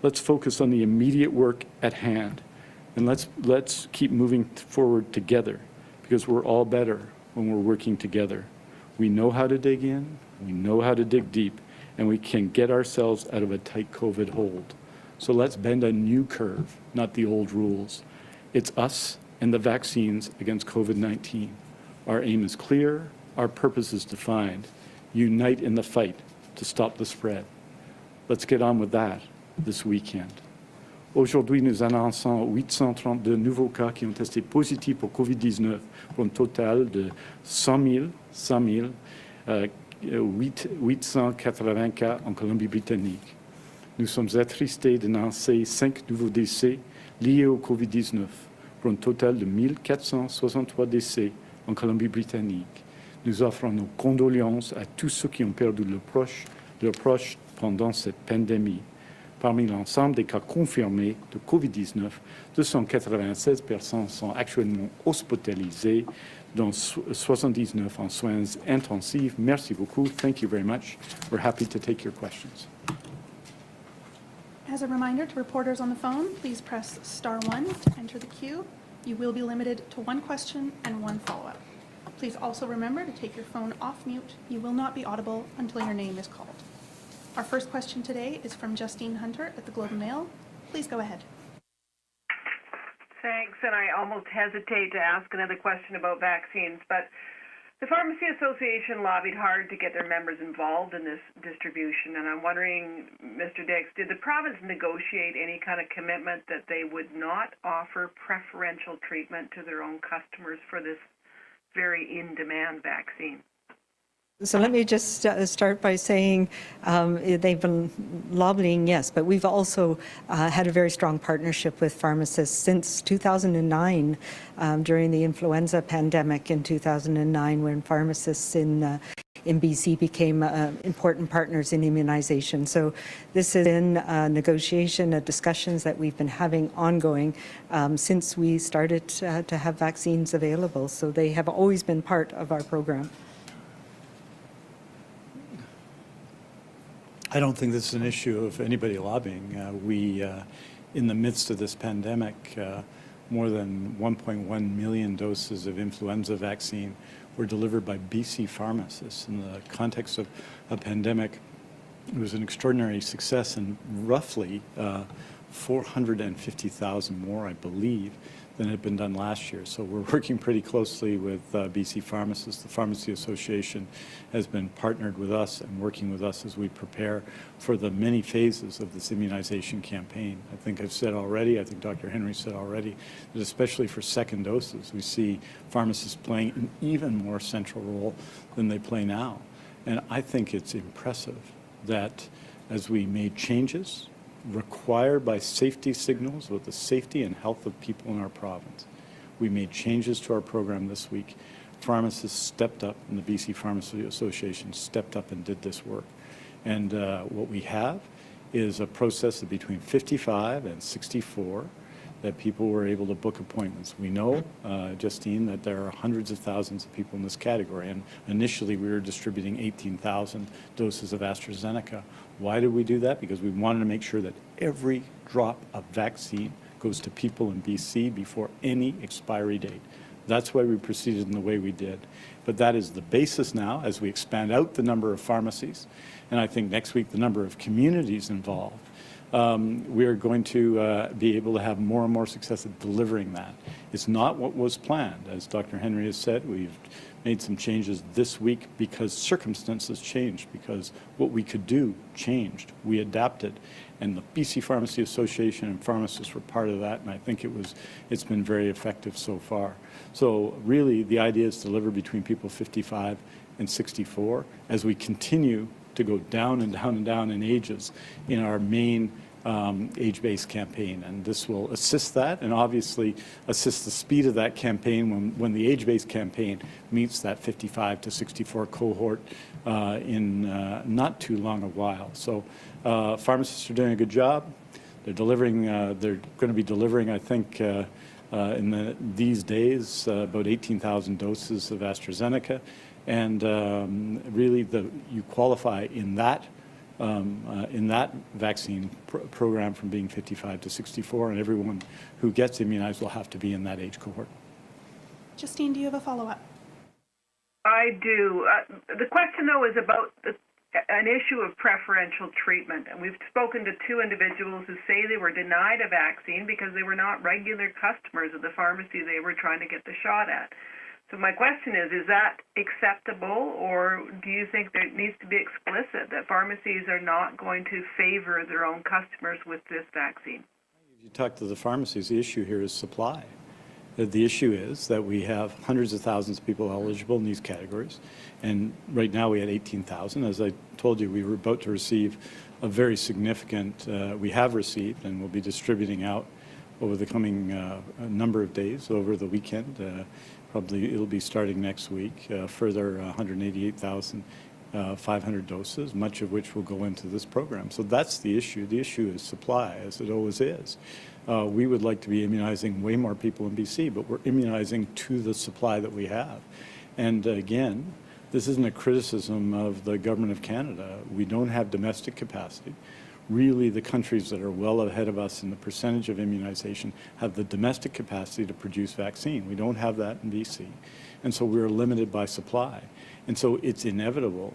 Let's focus on the immediate work at hand, and let's keep moving forward together, because we're all better when we're working together. We know how to dig in, we know how to dig deep, and we can get ourselves out of a tight COVID hold. So let's bend a new curve, not the old rules. It's us and the vaccines against COVID-19. Our aim is clear, our purpose is defined. Unite in the fight to stop the spread. Let's get on with that this weekend. Aujourd'hui, nous annonçons 832 nouveaux cas qui ont testé positifs pour COVID-19, pour un total de 100 880 cas en Colombie-Britannique. Nous sommes attristés d'annoncer 5 nouveaux décès liés au Covid-19, pour un total de 1463 décès en Colombie-Britannique. Nous offrons nos condoléances à tous ceux qui ont perdu leurs proches pendant cette pandémie. Parmi l'ensemble des cas confirmés de COVID-19, 296 personnes sont actuellement hospitalisées, dont 79 en soins intensifs. Merci beaucoup. Thank you very much. We're happy to take your questions. As a reminder to reporters on the phone, please press *1 to enter the queue. You will be limited to one question and one follow-up. Please also remember to take your phone off mute. You will not be audible until your name is called. Our first question today is from Justine Hunter at the Globe and Mail. Please go ahead. Thanks, and I almost hesitate to ask another question about vaccines, but the Pharmacy Association lobbied hard to get their members involved in this distribution, and I'm wondering, Mr. Dix, did the province negotiate any kind of commitment that they would not offer preferential treatment to their own customers for this very in-demand vaccine? So let me just start by saying they've been lobbying, yes, but we've also had a very strong partnership with pharmacists since 2009 during the influenza pandemic in 2009 when pharmacists in BC became important partners in immunization. So this is in negotiation, discussions that we've been having ongoing since we started to have vaccines available. So they have always been part of our program. I don't think this is an issue of anybody lobbying. We, in the midst of this pandemic, more than 1.1 million doses of influenza vaccine were delivered by BC pharmacists. In the context of a pandemic, it was an extraordinary success, and roughly 450,000 more, I believe, than had been done last year. So we're working pretty closely with BC pharmacists. The Pharmacy Association has been partnered with us and working with us as we prepare for the many phases of this immunization campaign. I think I've said already, I think Dr. Henry said already, that especially for second doses, we see pharmacists playing an even more central role than they play now. And I think it's impressive that as we made changes required by safety signals with the safety and health of people in our province. We made changes to our program this week. Pharmacists stepped up, and the BC Pharmacy Association stepped up and did this work. And what we have is a process of between 55 and 64 that people were able to book appointments. We know, Justine, that there are hundreds of thousands of people in this category, and initially we were distributing 18,000 doses of AstraZeneca. Why did we do that? Because we wanted to make sure that every drop of vaccine goes to people in BC before any expiry date. That's why we proceeded in the way we did. But that is the basis now as we expand out the number of pharmacies, and I think next week the number of communities involved. We are going to be able to have more and more success at delivering that. It's not what was planned. As Dr. Henry has said, we've made some changes this week because circumstances changed, because what we could do changed. We adapted, and the BC Pharmacy Association and pharmacists were part of that, and I think it's been very effective so far. So really the idea is to deliver between people 55 and 64 as we continue to go down and down and down in ages in our main age-based campaign, and this will assist that and obviously assist the speed of that campaign when the age-based campaign meets that 55 to 64 cohort in not too long a while. So pharmacists are doing a good job. They're delivering, they're going to be delivering, I think, in these days about 18,000 doses of AstraZeneca. And really, you qualify in that vaccine program from being 55 to 64, and everyone who gets immunized will have to be in that age cohort. Justine, do you have a follow-up? I do. The question, though, is about an issue of preferential treatment. And we've spoken to two individuals who say they were denied a vaccine because they were not regular customers of the pharmacy they were trying to get the shot at. So my question is that acceptable, or do you think that it needs to be explicit that pharmacies are not going to favor their own customers with this vaccine? If you talk to the pharmacies, the issue here is supply. The issue is that we have hundreds of thousands of people eligible in these categories, and right now we had 18,000. As I told you, we were about to receive a very significant, we have received and will be distributing out over the coming number of days, over the weekend. Probably it'll be starting next week, further 188,500 doses, much of which will go into this program. So that's the issue. The issue is supply, as it always is. We would like to be immunizing way more people in BC, but we're immunizing to the supply that we have. And again, this isn't a criticism of the Government of Canada. We don't have domestic capacity. Really, the countries that are well ahead of us in the percentage of immunization have the domestic capacity to produce vaccine. We don't have that in BC. And so we're limited by supply. And so it's inevitable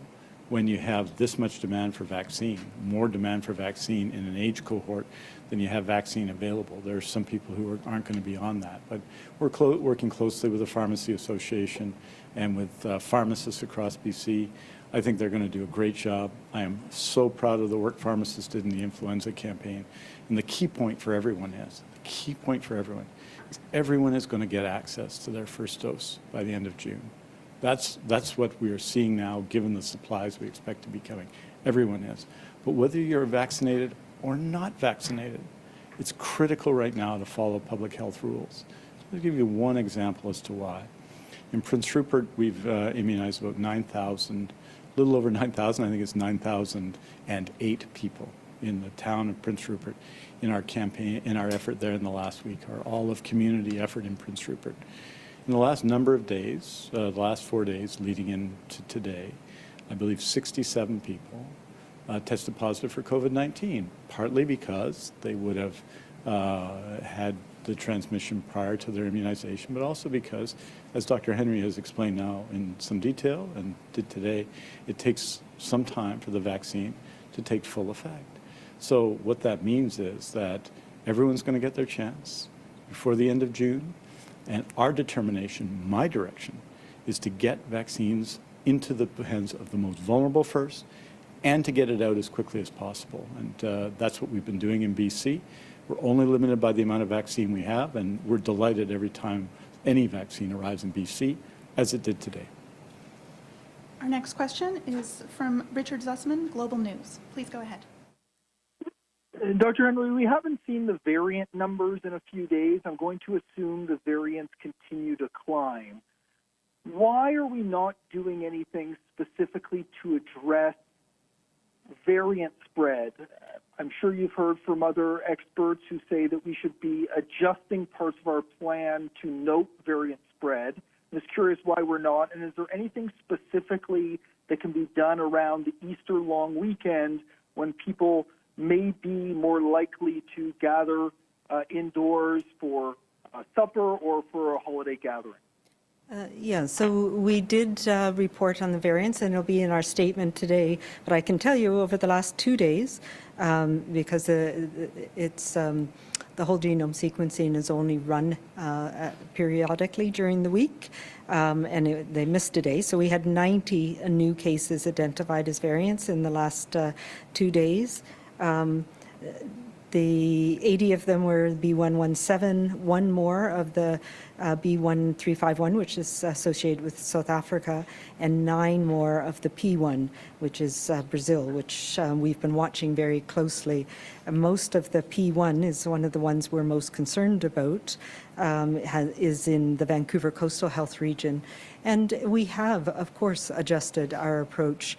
when you have this much demand for vaccine, more demand for vaccine in an age cohort than you have vaccine available. There are some people who aren't going to be on that. But we're working closely with the Pharmacy Association and with pharmacists across BC. I think they're going to do a great job. I am so proud of the work pharmacists did in the influenza campaign. And the key point for everyone is, everyone is going to get access to their first dose by the end of June. That's what we are seeing now, given the supplies we expect to be coming. Everyone is. But whether you're vaccinated or not vaccinated, it's critical right now to follow public health rules. I'll give you one example as to why. In Prince Rupert, we've immunized about 9,000, a little over 9,000, I think it's 9,008 people in the town of Prince Rupert in our campaign, in our effort there in the last week, our all of community effort in Prince Rupert. In the last number of days, the last 4 days leading into today, I believe 67 people tested positive for COVID-19, partly because they would have had the transmission prior to their immunization, but also because, as Dr. Henry has explained now in some detail and did today, it takes some time for the vaccine to take full effect. So what that means is that everyone's going to get their chance before the end of June, and our determination, my direction, is to get vaccines into the hands of the most vulnerable first, and to get it out as quickly as possible. And that's what we've been doing in BC. We're only limited by the amount of vaccine we have, and we're delighted every time any vaccine arrives in BC, as it did today. Our next question is from Richard Zussman, Global News. Please go ahead. Dr. Henry, we haven't seen the variant numbers in a few days. I'm going to assume the variants continue to climb. Why are we not doing anything specifically to address variant spread? I'm sure you've heard from other experts who say that we should be adjusting parts of our plan to note variant spread. I'm just curious why we're not, and is there anything specifically that can be done around the Easter long weekend when people may be more likely to gather indoors for supper or for a holiday gathering? Yeah, so we did report on the variants, and it'll be in our statement today. But I can tell you over the last 2 days, because it's the whole genome sequencing is only run periodically during the week, and they missed today. So we had 90 new cases identified as variants in the last 2 days. The 80 of them were B117, one more of the B1351, which is associated with South Africa, and 9 more of the P1, which is Brazil, which we've been watching very closely. Most of the P1 is one of the ones we're most concerned about, is in the Vancouver Coastal Health Region. And we have, of course, adjusted our approach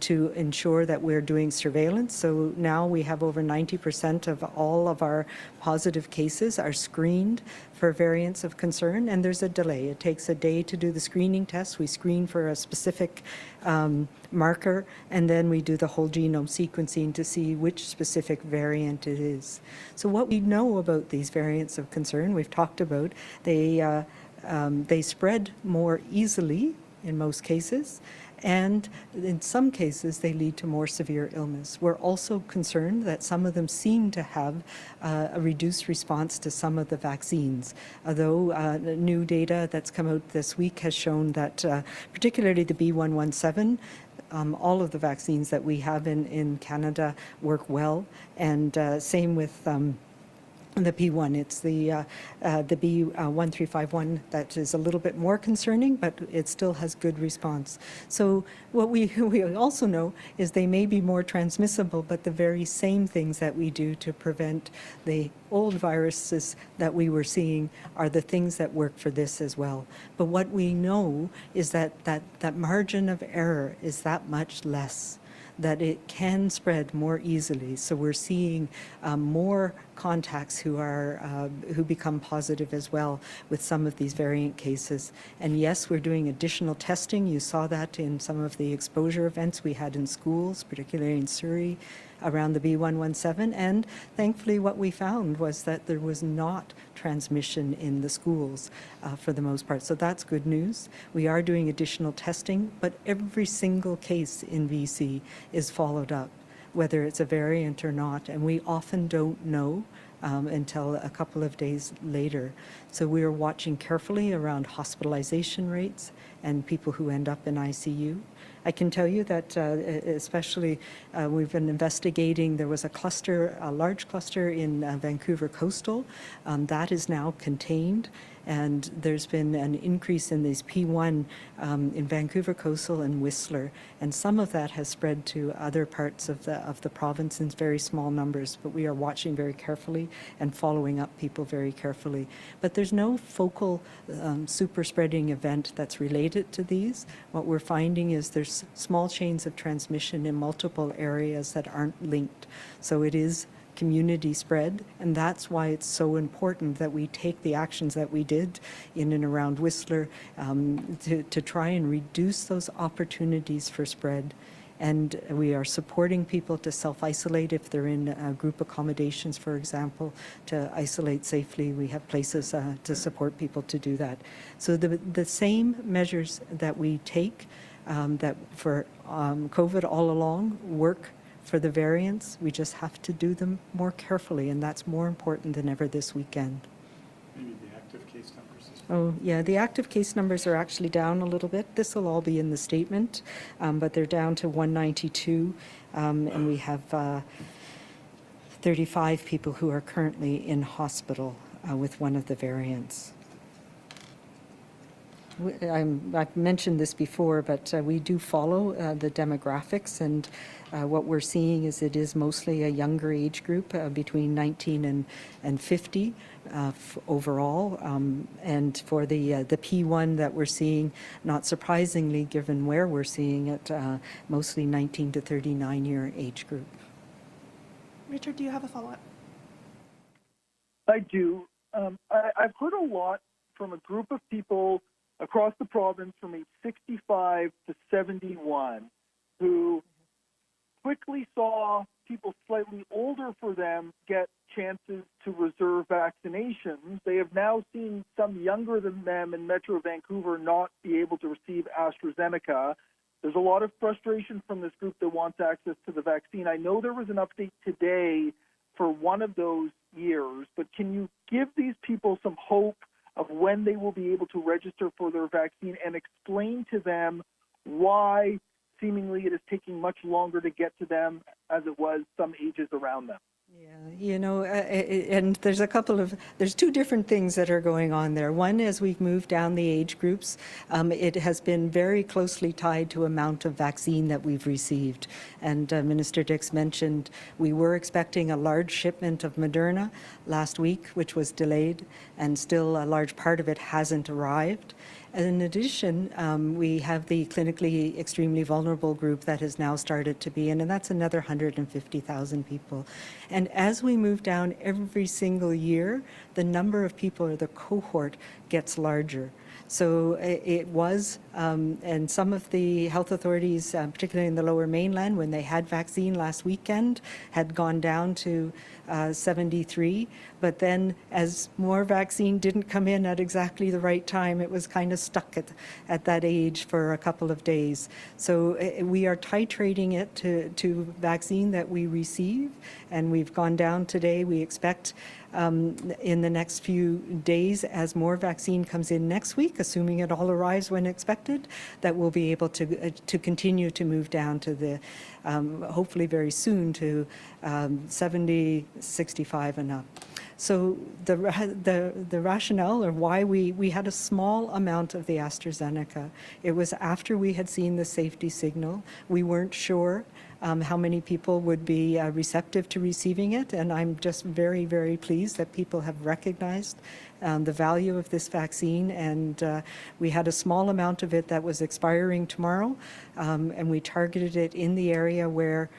to ensure that we're doing surveillance. So now we have over 90% of all of our positive cases are screened for variants of concern, and there's a delay. It takes a day to do the screening test. We screen for a specific marker, and then we do the whole genome sequencing to see which specific variant it is. So what we know about these variants of concern, we've talked about, they spread more easily in most cases, and in some cases they lead to more severe illness. We're also concerned that some of them seem to have a reduced response to some of the vaccines, although new data that's come out this week has shown that particularly the B117, all of the vaccines that we have in Canada work well, and same with the P1. It's the B1351 that is a little bit more concerning, but it still has good response. So what we also know is they may be more transmissible, but the very same things that we do to prevent the old viruses that we were seeing are the things that work for this as well. But what we know is that that margin of error is that much less, that it can spread more easily. So we're seeing more contacts who become positive as well with some of these variant cases. And yes, we're doing additional testing. You saw that in some of the exposure events we had in schools, particularly in Surrey, around the B117. And thankfully, what we found was that there was not transmission in the schools for the most part. So that's good news. We are doing additional testing, but every single case in BC is followed up, whether it's a variant or not, and we often don't know until a couple of days later. So we are watching carefully around hospitalization rates and people who end up in ICU. I can tell you that especially we've been investigating, there was a cluster, a large cluster in Vancouver coastal. That is now contained, and there's been an increase in these P1 in Vancouver coastal and Whistler, and some of that has spread to other parts of the province in very small numbers, but we are watching very carefully and following up people very carefully. But there's no focal super spreading event that's related to these. What we're finding is there's small chains of transmission in multiple areas that aren't linked, so it is community spread, and that's why it's so important that we take the actions that we did in and around Whistler to try and reduce those opportunities for spread. And we are supporting people to self-isolate if they're in group accommodations, for example, to isolate safely. We have places to support people to do that. So the same measures that we take that for COVID all along work for the variants. We just have to do them more carefully, and that's more important than ever this weekend. Maybe the active case numbers. Oh, yeah, the active case numbers are actually down a little bit. This will all be in the statement, but they're down to 192, and we have 35 people who are currently in hospital with one of the variants. I've mentioned this before, but we do follow the demographics, and what we're seeing is it is mostly a younger age group, between 19 and 50 overall. And for the P1 that we're seeing, not surprisingly, given where we're seeing it, mostly 19 to 39-year age group. Richard, do you have a follow-up? I do. I've heard a lot from a group of people across the province from age 65 to 71, who quickly saw people slightly older for them get chances to reserve vaccinations. They have now seen some younger than them in Metro Vancouver not be able to receive AstraZeneca. There's a lot of frustration from this group that wants access to the vaccine. I know there was an update today for one of those years, but can you give these people some hope of when they will be able to register for their vaccine, and explain to them why seemingly it is taking much longer to get to them as it was some ages around them? Yeah, you know, and there's a couple of, there's two different things that are going on there. One is we've moved down the age groups. It has been very closely tied to amount of vaccine that we've received. And Minister Dix mentioned we were expecting a large shipment of Moderna last week, which was delayed, and still a large part of it hasn't arrived. In addition, we have the clinically extremely vulnerable group that has now started to be in, and that's another 150,000 people. And as we move down every single year, the number of people or the cohort gets larger. So it was, and some of the health authorities, particularly in the Lower Mainland, when they had vaccine last weekend, had gone down to 73. But then as more vaccine didn't come in at exactly the right time, it was kind of stuck at that age for a couple of days. So we are titrating it to vaccine that we receive, and we've gone down today. We expect in the next few days, as more vaccine comes in next week, assuming it all arrives when expected, that we'll be able to continue to move down to the, hopefully very soon, to 70, 65 and up. So the rationale or why we had a small amount of the AstraZeneca. It was after we had seen the safety signal. We weren't sure how many people would be receptive to receiving it, and I'm just very, very pleased that people have recognized the value of this vaccine, and we had a small amount of it that was expiring tomorrow, and we targeted it in the area where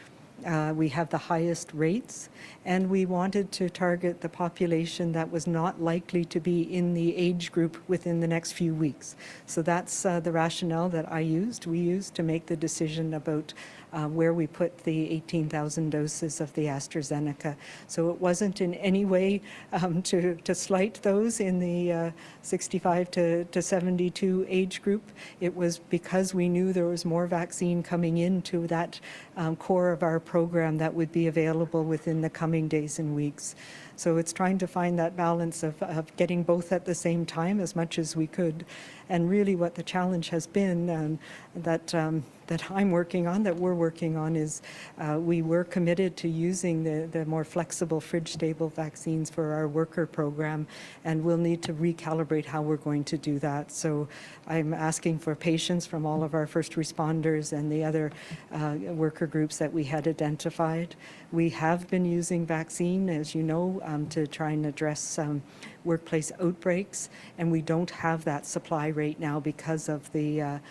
we have the highest rates, and we wanted to target the population that was not likely to be in the age group within the next few weeks. So that's the rationale that we used to make the decision about where we put the 18,000 doses of the AstraZeneca. So it wasn't in any way to slight those in the 65 to 72 age group. It was because we knew there was more vaccine coming into that core of our program that would be available within the coming days and weeks. So it's trying to find that balance of getting both at the same time as much as we could. And really what the challenge has been that I'm working on, that we're working on, is we were committed to using the more flexible fridge-stable vaccines for our worker program, and we'll need to recalibrate how we're going to do that. So I'm asking for patience from all of our first responders and the other worker groups that we had identified. We have been using vaccine, as you know, to try and address workplace outbreaks, and we don't have that supply rate now because of the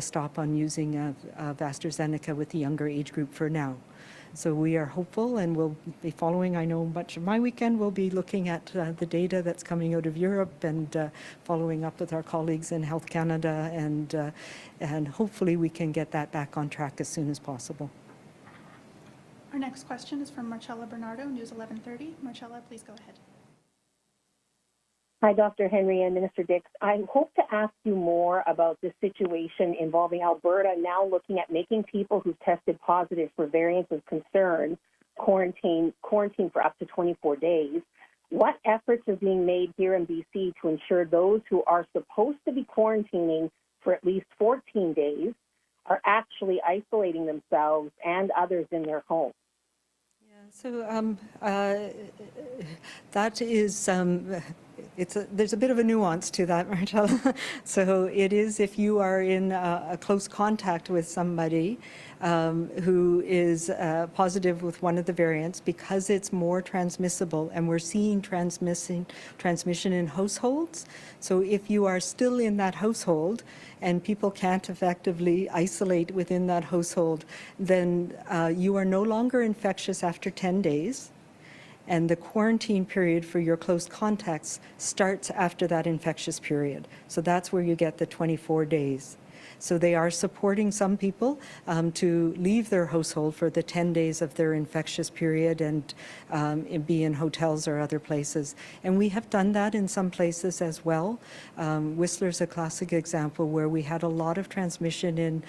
stop on using of AstraZeneca with the younger age group for now. So we are hopeful, and we'll be following. I know much of my weekend we'll be looking at the data that's coming out of Europe and following up with our colleagues in Health Canada, and hopefully we can get that back on track as soon as possible. Our next question is from Marcella Bernardo, News 1130. Marcella, please go ahead. Hi, Dr. Henry and Minister Dix. I hope to ask you more about this situation involving Alberta now looking at making people who tested positive for variants of concern quarantine for up to 24 days. What efforts are being made here in BC to ensure those who are supposed to be quarantining for at least 14 days are actually isolating themselves and others in their homes? So that is, there's a bit of a nuance to that, Marcella. So it is if you are in a close contact with somebody who is positive with one of the variants, because it's more transmissible, and we're seeing transmission in households. So if you are still in that household and people can't effectively isolate within that household, then you are no longer infectious after 10 days, and the quarantine period for your close contacts starts after that infectious period. So that's where you get the 24 days. So they are supporting some people to leave their household for the 10 days of their infectious period and be in hotels or other places. And we have done that in some places as well. Whistler's a classic example where we had a lot of transmission in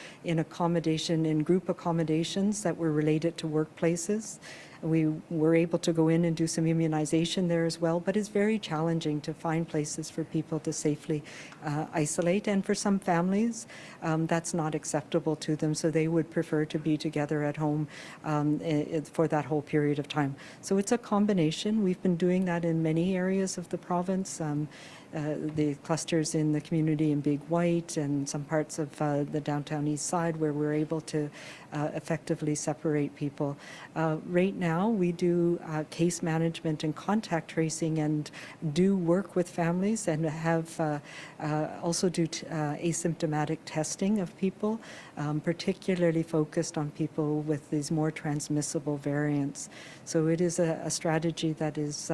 group accommodations that were related to workplaces. We were able to go in and do some immunization there as well, but it's very challenging to find places for people to safely isolate. And for some families, that's not acceptable to them, so they would prefer to be together at home for that whole period of time. So it's a combination. We've been doing that in many areas of the province. The clusters in the community in Big White and some parts of the downtown east side where we're able to effectively separate people. Right now we do case management and contact tracing, and do work with families, and have also do asymptomatic testing of people, particularly focused on people with these more transmissible variants. So it is a strategy that is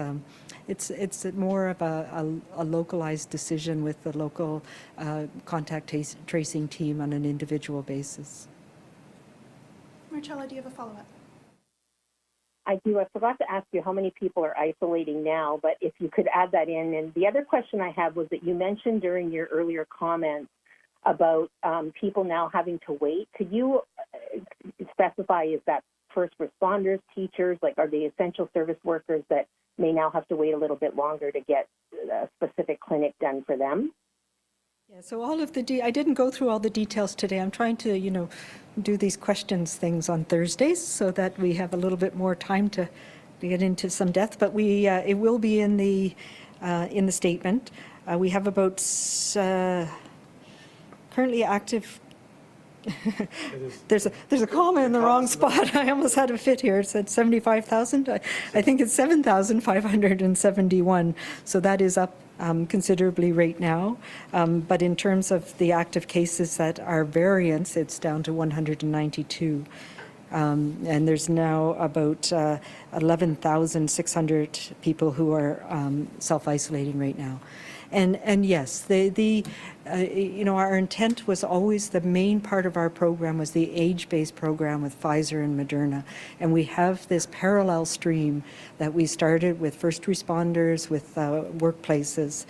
it's more of a localized decision with the local contact tracing team on an individual basis. Marcella, do you have a follow-up? I do. I forgot to ask you how many people are isolating now, but if you could add that in. And the other question I have was that you mentioned during your earlier comments about people now having to wait. Could you specify, is that first responders, teachers, like are they essential service workers that may now have to wait a little bit longer to get a specific clinic done for them? Yeah, so all of the, I didn't go through all the details today. I'm trying to, you know, do these questions things on Thursdays so that we have a little bit more time to get into some depth, but we it will be in the statement. We have about currently active. there's a comma in the wrong spot. I almost had a fit here. It said 75,000. I think it's 7,571. So that is up considerably right now. But in terms of the active cases that are variants, it's down to 192. And there's now about 11,600 people who are self-isolating right now. And yes, the you know, our intent was always, the main part of our program was the age-based program with Pfizer and Moderna, and we have this parallel stream that we started with first responders, with workplaces,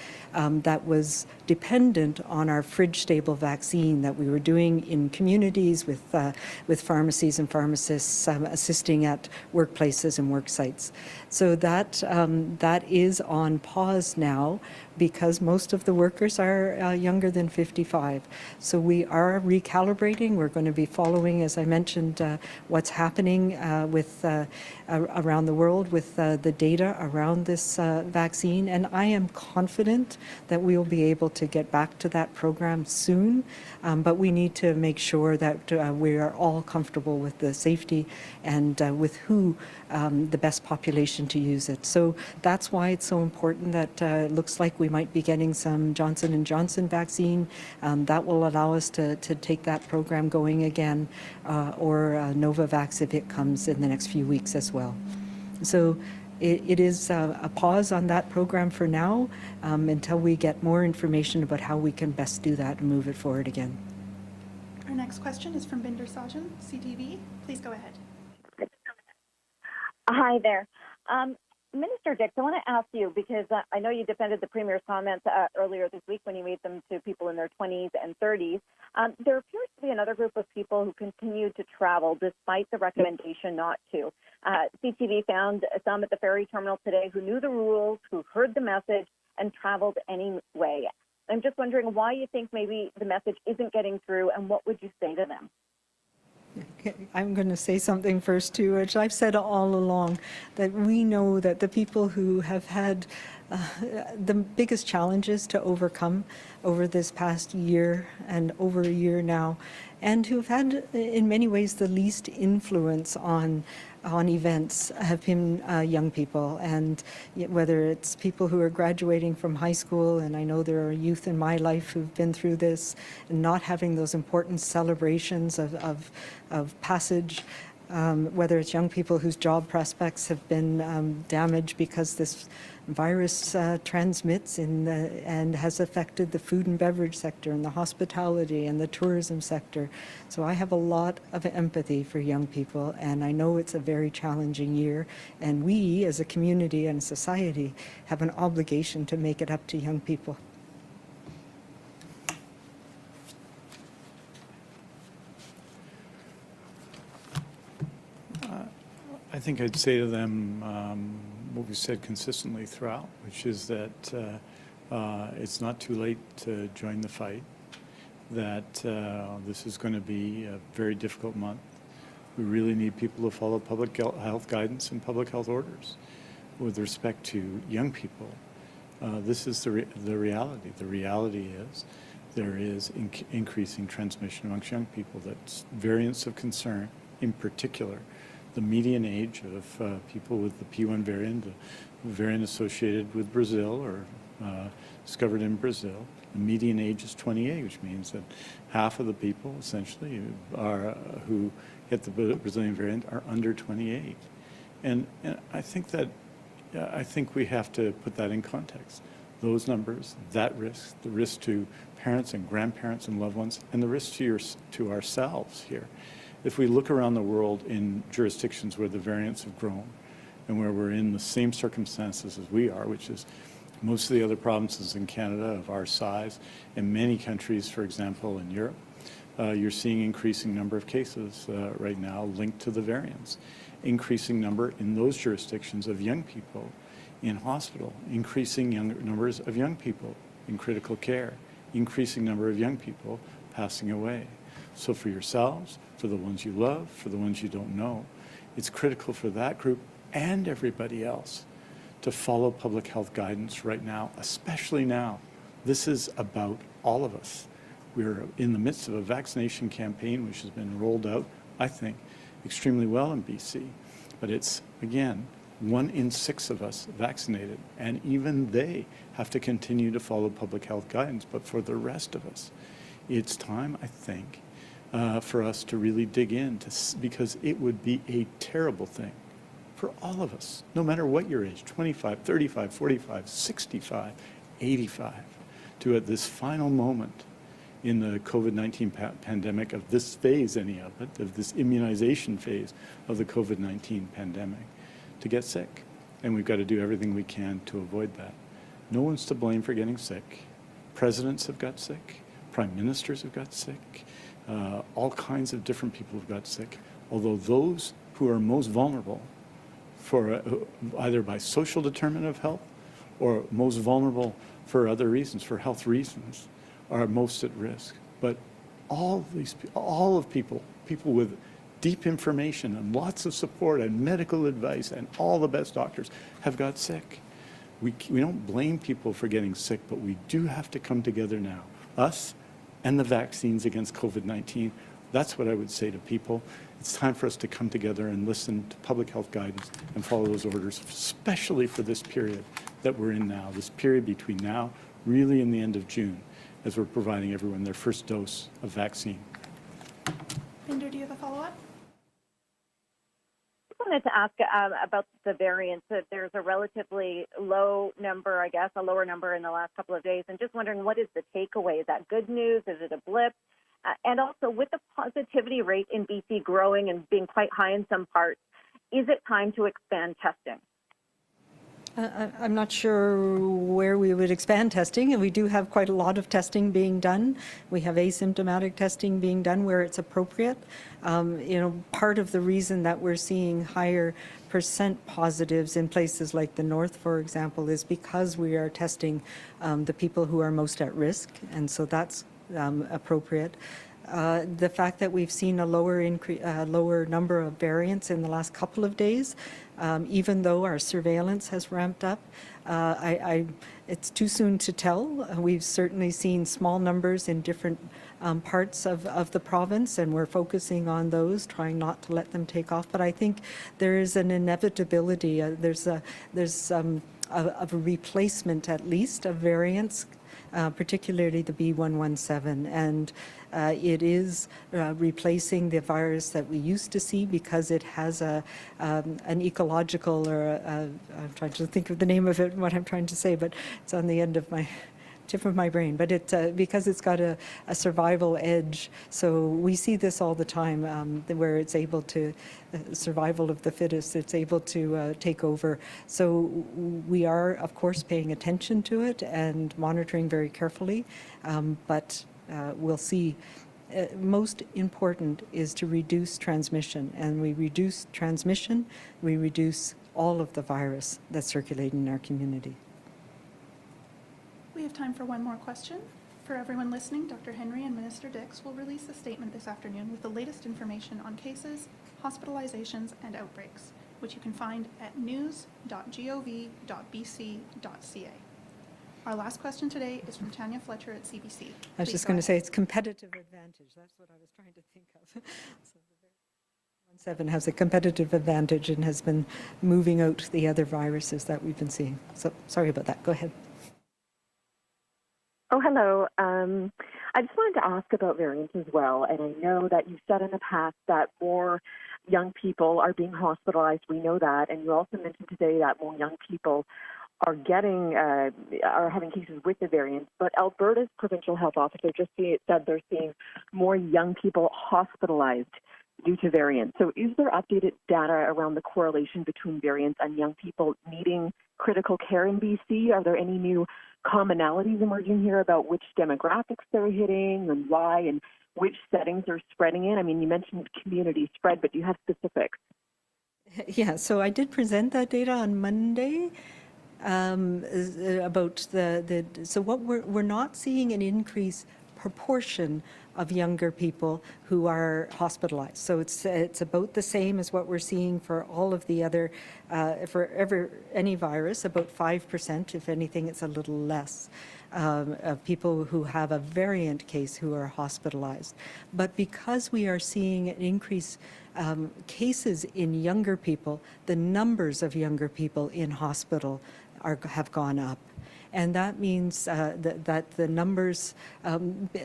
that was dependent on our fridge-stable vaccine that we were doing in communities with pharmacies and pharmacists assisting at workplaces and work sites. So that that is on pause now, because most of the workers are younger than 55. So we are recalibrating. We're going to be following, as I mentioned, what's happening with around the world with the data around this vaccine. And I am confident that we will be able to get back to that program soon. But we need to make sure that we are all comfortable with the safety and with who the best population to use it. So that's why it's so important that it looks like we might be getting some Johnson and Johnson vaccine. That will allow us to take that program going again, or Novavax if it comes in the next few weeks as well. So it is a pause on that program for now, until we get more information about how we can best do that and move it forward again. Our next question is from Binder Sajjan, CTV. Please go ahead. Hi there. Minister Dix, I want to ask you, because I know you defended the Premier's comments earlier this week when you made them to people in their 20s and 30s. There appears to be another group of people who continue to travel despite the recommendation not to. CTV found some at the ferry terminal today who knew the rules, who heard the message, and traveled anyway. I'm just wondering why you think maybe the message isn't getting through, and what would you say to them? I'm going to say something first too, which I've said all along, that we know that the people who have had the biggest challenges to overcome over this past year and over a year now, and who have had in many ways the least influence on events, have been young people, and whether it's people who are graduating from high school, and I know there are youth in my life who've been through this, and not having those important celebrations of passage, whether it's young people whose job prospects have been damaged because this virus transmits and has affected the food and beverage sector and the hospitality and the tourism sector. So I have a lot of empathy for young people, and I know it's a very challenging year, and we as a community and society have an obligation to make it up to young people. I think I'd say to them what we said consistently throughout, which is that it's not too late to join the fight, that this is going to be a very difficult month. We really need people to follow public health guidance and public health orders. With respect to young people, this is the reality. The reality is there is increasing transmission amongst young people. That's variants of concern in particular. The median age of people with the P1 variant, the variant associated with Brazil or discovered in Brazil, the median age is 28, which means that half of the people essentially are, who get the Brazilian variant are under 28. And I think that, I think we have to put that in context. Those numbers, that risk, the risk to parents and grandparents and loved ones, and the risk to ourselves here. If we look around the world in jurisdictions where the variants have grown and where we're in the same circumstances as we are, which is most of the other provinces in Canada of our size, and many countries, for example, in Europe, you're seeing increasing number of cases right now linked to the variants, increasing number in those jurisdictions of young people in hospital, increasing numbers of young people in critical care, increasing number of young people passing away. So for yourselves, for the ones you love, for the ones you don't know, it's critical for that group and everybody else to follow public health guidance right now, especially now. This is about all of us. We're in the midst of a vaccination campaign which has been rolled out, I think, extremely well in BC. But it's, again, 1 in 6 of us vaccinated, and even they have to continue to follow public health guidance. But for the rest of us, it's time, I think, for us to really dig in, because it would be a terrible thing for all of us, no matter what your age, 25, 35, 45, 65, 85, to at this final moment in the COVID-19 pandemic, of this phase, any of it, of this immunization phase of the COVID-19 pandemic, to get sick. And we've got to do everything we can to avoid that. No one's to blame for getting sick. Presidents have got sick. Prime ministers have got sick. All kinds of different people have got sick, although those who are most vulnerable for either by social determinant of health or most vulnerable for other reasons, for health reasons, are most at risk. But all of people with deep information and lots of support and medical advice and all the best doctors have got sick. We don't blame people for getting sick, but we do have to come together now, us and the vaccines against COVID-19. That's what I would say to people. It's time for us to come together and listen to public health guidance and follow those orders, especially for this period that we're in now, this period between now, really, and the end of June, as we're providing everyone their first dose of vaccine. Binder, do you have a follow-up? I wanted to ask about the variants. There's a relatively low number, I guess, a lower number in the last couple of days, and just wondering, what is the takeaway? Is that good news? Is it a blip? And also, with the positivity rate in BC growing and being quite high in some parts, is it time to expand testing? I'm not sure where we would expand testing, and we do have quite a lot of testing being done. We have asymptomatic testing being done where it's appropriate. You know, part of the reason that we're seeing higher percent positives in places like the north, for example, is because we are testing the people who are most at risk, and so that's appropriate. The fact that we've seen a lower number of variants in the last couple of days, even though our surveillance has ramped up, it's too soon to tell. We've certainly seen small numbers in different parts of the province, and we're focusing on those, trying not to let them take off. But I think there is an inevitability. There's a replacement, at least, of variants, particularly the B.1.1.7, and it is replacing the virus that we used to see, because it has an ecological, or I'm trying to think of the name of it and what I'm trying to say, but it's on the end of my tip of my brain, but it's because it's got a survival edge. So we see this all the time, where it's able to, survival of the fittest, it's able to take over. So we are, of course, paying attention to it and monitoring very carefully, but we'll see. Most important is to reduce transmission, and we reduce transmission, we reduce all of the virus that's circulating in our community. We have time for one more question. For everyone listening, Dr. Henry and Minister Dix will release a statement this afternoon with the latest information on cases, hospitalizations, and outbreaks, which you can find at news.gov.bc.ca. Our last question today is from Tanya Fletcher at CBC. I was just going to say, it's competitive advantage. That's what I was trying to think of. So the 1.7 has a competitive advantage and has been moving out the other viruses that we've been seeing. So sorry about that. Go ahead. Oh, hello. I just wanted to ask about variants as well. And I know that you've said in the past that more young people are being hospitalized. We know that. And you also mentioned today that more young people are having cases with the variants. But Alberta's provincial health officer just said they're seeing more young people hospitalized due to variants. So is there updated data around the correlation between variants and young people needing critical care in BC? Are there any new commonalities emerging here about which demographics they're hitting and why, and which settings are spreading in? I mean, you mentioned community spread, but do you have specifics? Yeah, so I did present that data on Monday. About so what we're not seeing an increase proportion of younger people who are hospitalized. So it's about the same as what we're seeing for all of the other, for any virus, about 5%, if anything it's a little less, of people who have a variant case who are hospitalized. But because we are seeing an increase cases in younger people, the numbers of younger people in hospital have gone up. And that means that the numbers,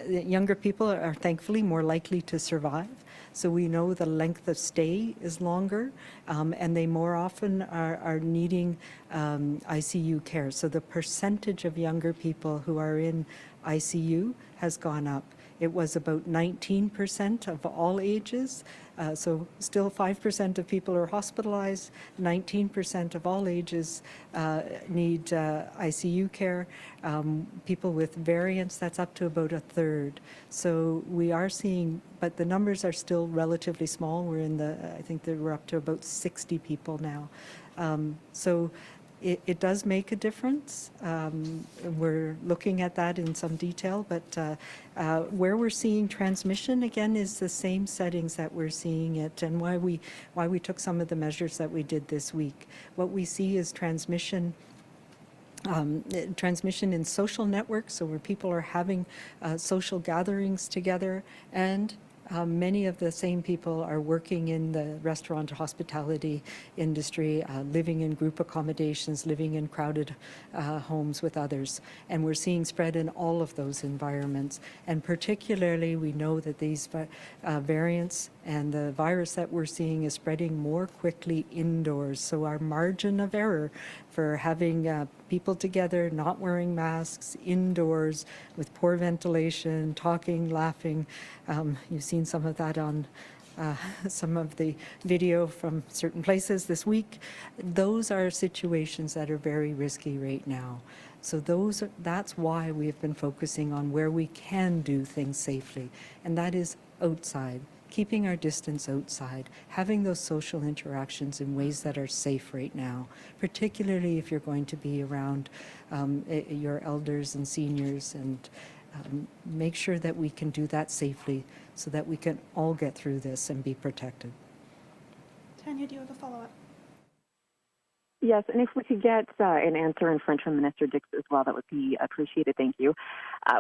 younger people are thankfully more likely to survive. So we know the length of stay is longer, and they more often are needing ICU care. So the percentage of younger people who are in ICU has gone up. It was about 19% of all ages, so still 5% of people are hospitalized, 19% of all ages need ICU care. People with variants, that's up to about a third. So we are seeing, but the numbers are still relatively small. We're in the, I think that we're up to about 60 people now. So it does make a difference. We're looking at that in some detail, but where we're seeing transmission again is the same settings that we're seeing it, and why we took some of the measures that we did this week. What we see is transmission in social networks, so where people are having social gatherings together, and many of the same people are working in the restaurant or hospitality industry, living in group accommodations, living in crowded homes with others. And we're seeing spread in all of those environments. And particularly, we know that these variants and the virus that we're seeing is spreading more quickly indoors. So our margin of error for having people together, not wearing masks, indoors, with poor ventilation, talking, laughing. You've seen some of that on some of the video from certain places this week. Those are situations that are very risky right now. So that's why we have been focusing on where we can do things safely, and that is outside. Keeping our distance outside, having those social interactions in ways that are safe right now, particularly if you're going to be around your elders and seniors, and make sure that we can do that safely so that we can all get through this and be protected. Tanya, do you have a follow-up? Yes, and if we could get an answer in French from Minister Dix as well, that would be appreciated. Thank you.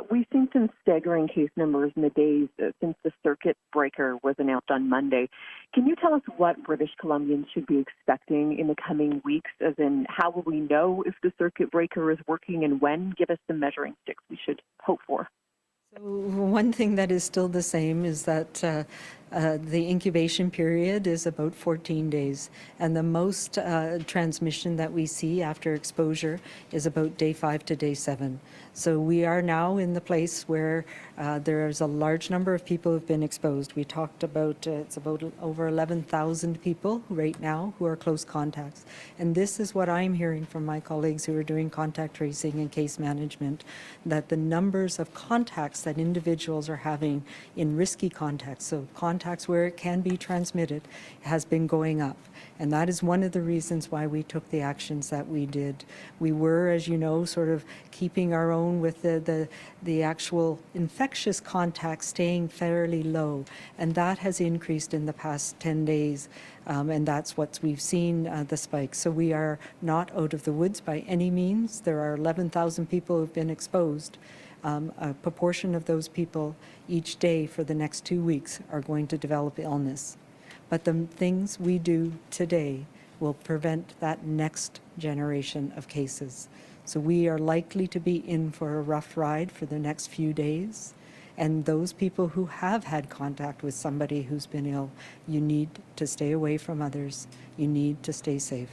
We've seen some staggering case numbers in the days since the circuit breaker was announced on Monday. Can you tell us what British Columbians should be expecting in the coming weeks, as in how will we know if the circuit breaker is working and when? Give us the measuring sticks we should hope for. So one thing that is still the same is that the incubation period is about 14 days, and the most transmission that we see after exposure is about day 5 to day 7. So we are now in the place where there is a large number of people who've been exposed. We talked about it's about over 11,000 people right now who are close contacts, and this is what I'm hearing from my colleagues who are doing contact tracing and case management, that the numbers of contacts that individuals are having in risky contacts, so contacts where it can be transmitted, has been going up. And that is one of the reasons why we took the actions that we did. We were, as you know, sort of keeping our own with the actual infectious contacts staying fairly low, and that has increased in the past 10 days. And that's what we've seen, the spike. So we are not out of the woods by any means. There are 11,000 people who've been exposed. A proportion of those people each day for the next 2 weeks are going to develop illness. But the things we do today will prevent that next generation of cases. So we are likely to be in for a rough ride for the next few days. And those people who have had contact with somebody who's been ill, you need to stay away from others. You need to stay safe.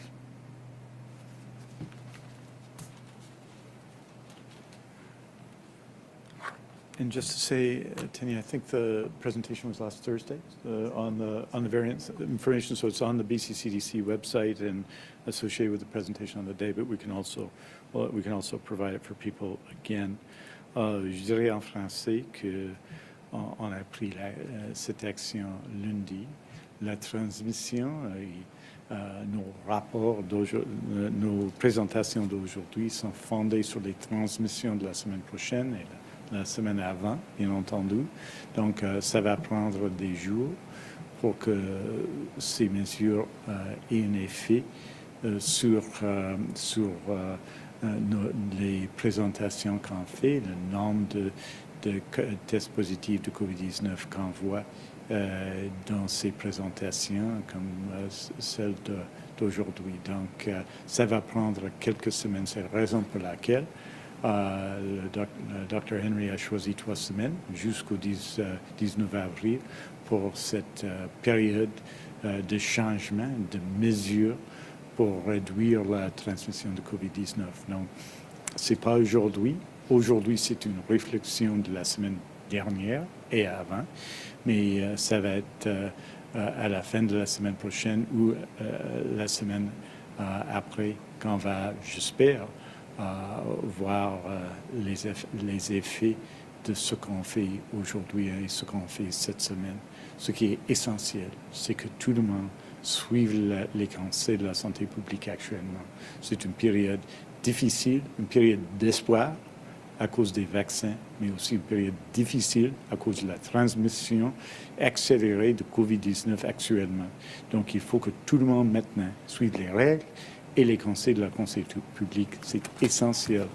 And just to say, Tanya, I think the presentation was last Thursday on the variants information, so it's on the BCCDC website and associated with the presentation on the day. But we can also provide it for people again. Je dirais en français que on a pris cette action lundi. La transmission, nos rapports d'aujourd'hui, nos présentations d'aujourd'hui sont fondées sur les transmissions de la semaine prochaine et la la semaine avant, bien entendu. Donc, ça va prendre des jours pour que ces mesures aient un effet sur les présentations qu'on fait, le nombre de tests positifs de COVID-19 qu'on voit dans ces présentations comme celle d'aujourd'hui. Donc, ça va prendre quelques semaines. C'est la raison pour laquelle le Dr Henry a choisi 3 semaines jusqu'au 19 avril pour cette période de changement, de mesures pour réduire la transmission de COVID-19. Donc, ce n'est pas aujourd'hui. Aujourd'hui, c'est une réflexion de la semaine dernière et avant, mais ça va être à la fin de la semaine prochaine ou la semaine après qu'on va, j'espère, voir les effets de ce qu'on fait aujourd'hui et ce qu'on fait cette semaine. Ce qui est essentiel, c'est que tout le monde suive les conseils de la santé publique actuellement. C'est une période difficile, une période d'espoir à cause des vaccins, mais aussi une période difficile à cause de la transmission accélérée de COVID-19 actuellement. Donc, il faut que tout le monde maintenant suive les règles et les conseils de la santé publique. C'est essentiel.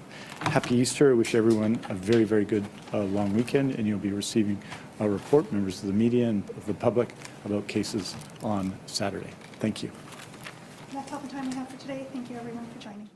Happy Easter. Wish everyone a very, very good long weekend, and you'll be receiving a report, members of the media and of the public, about cases on Saturday. Thank you. That's all the time we have for today. Thank you, everyone, for joining.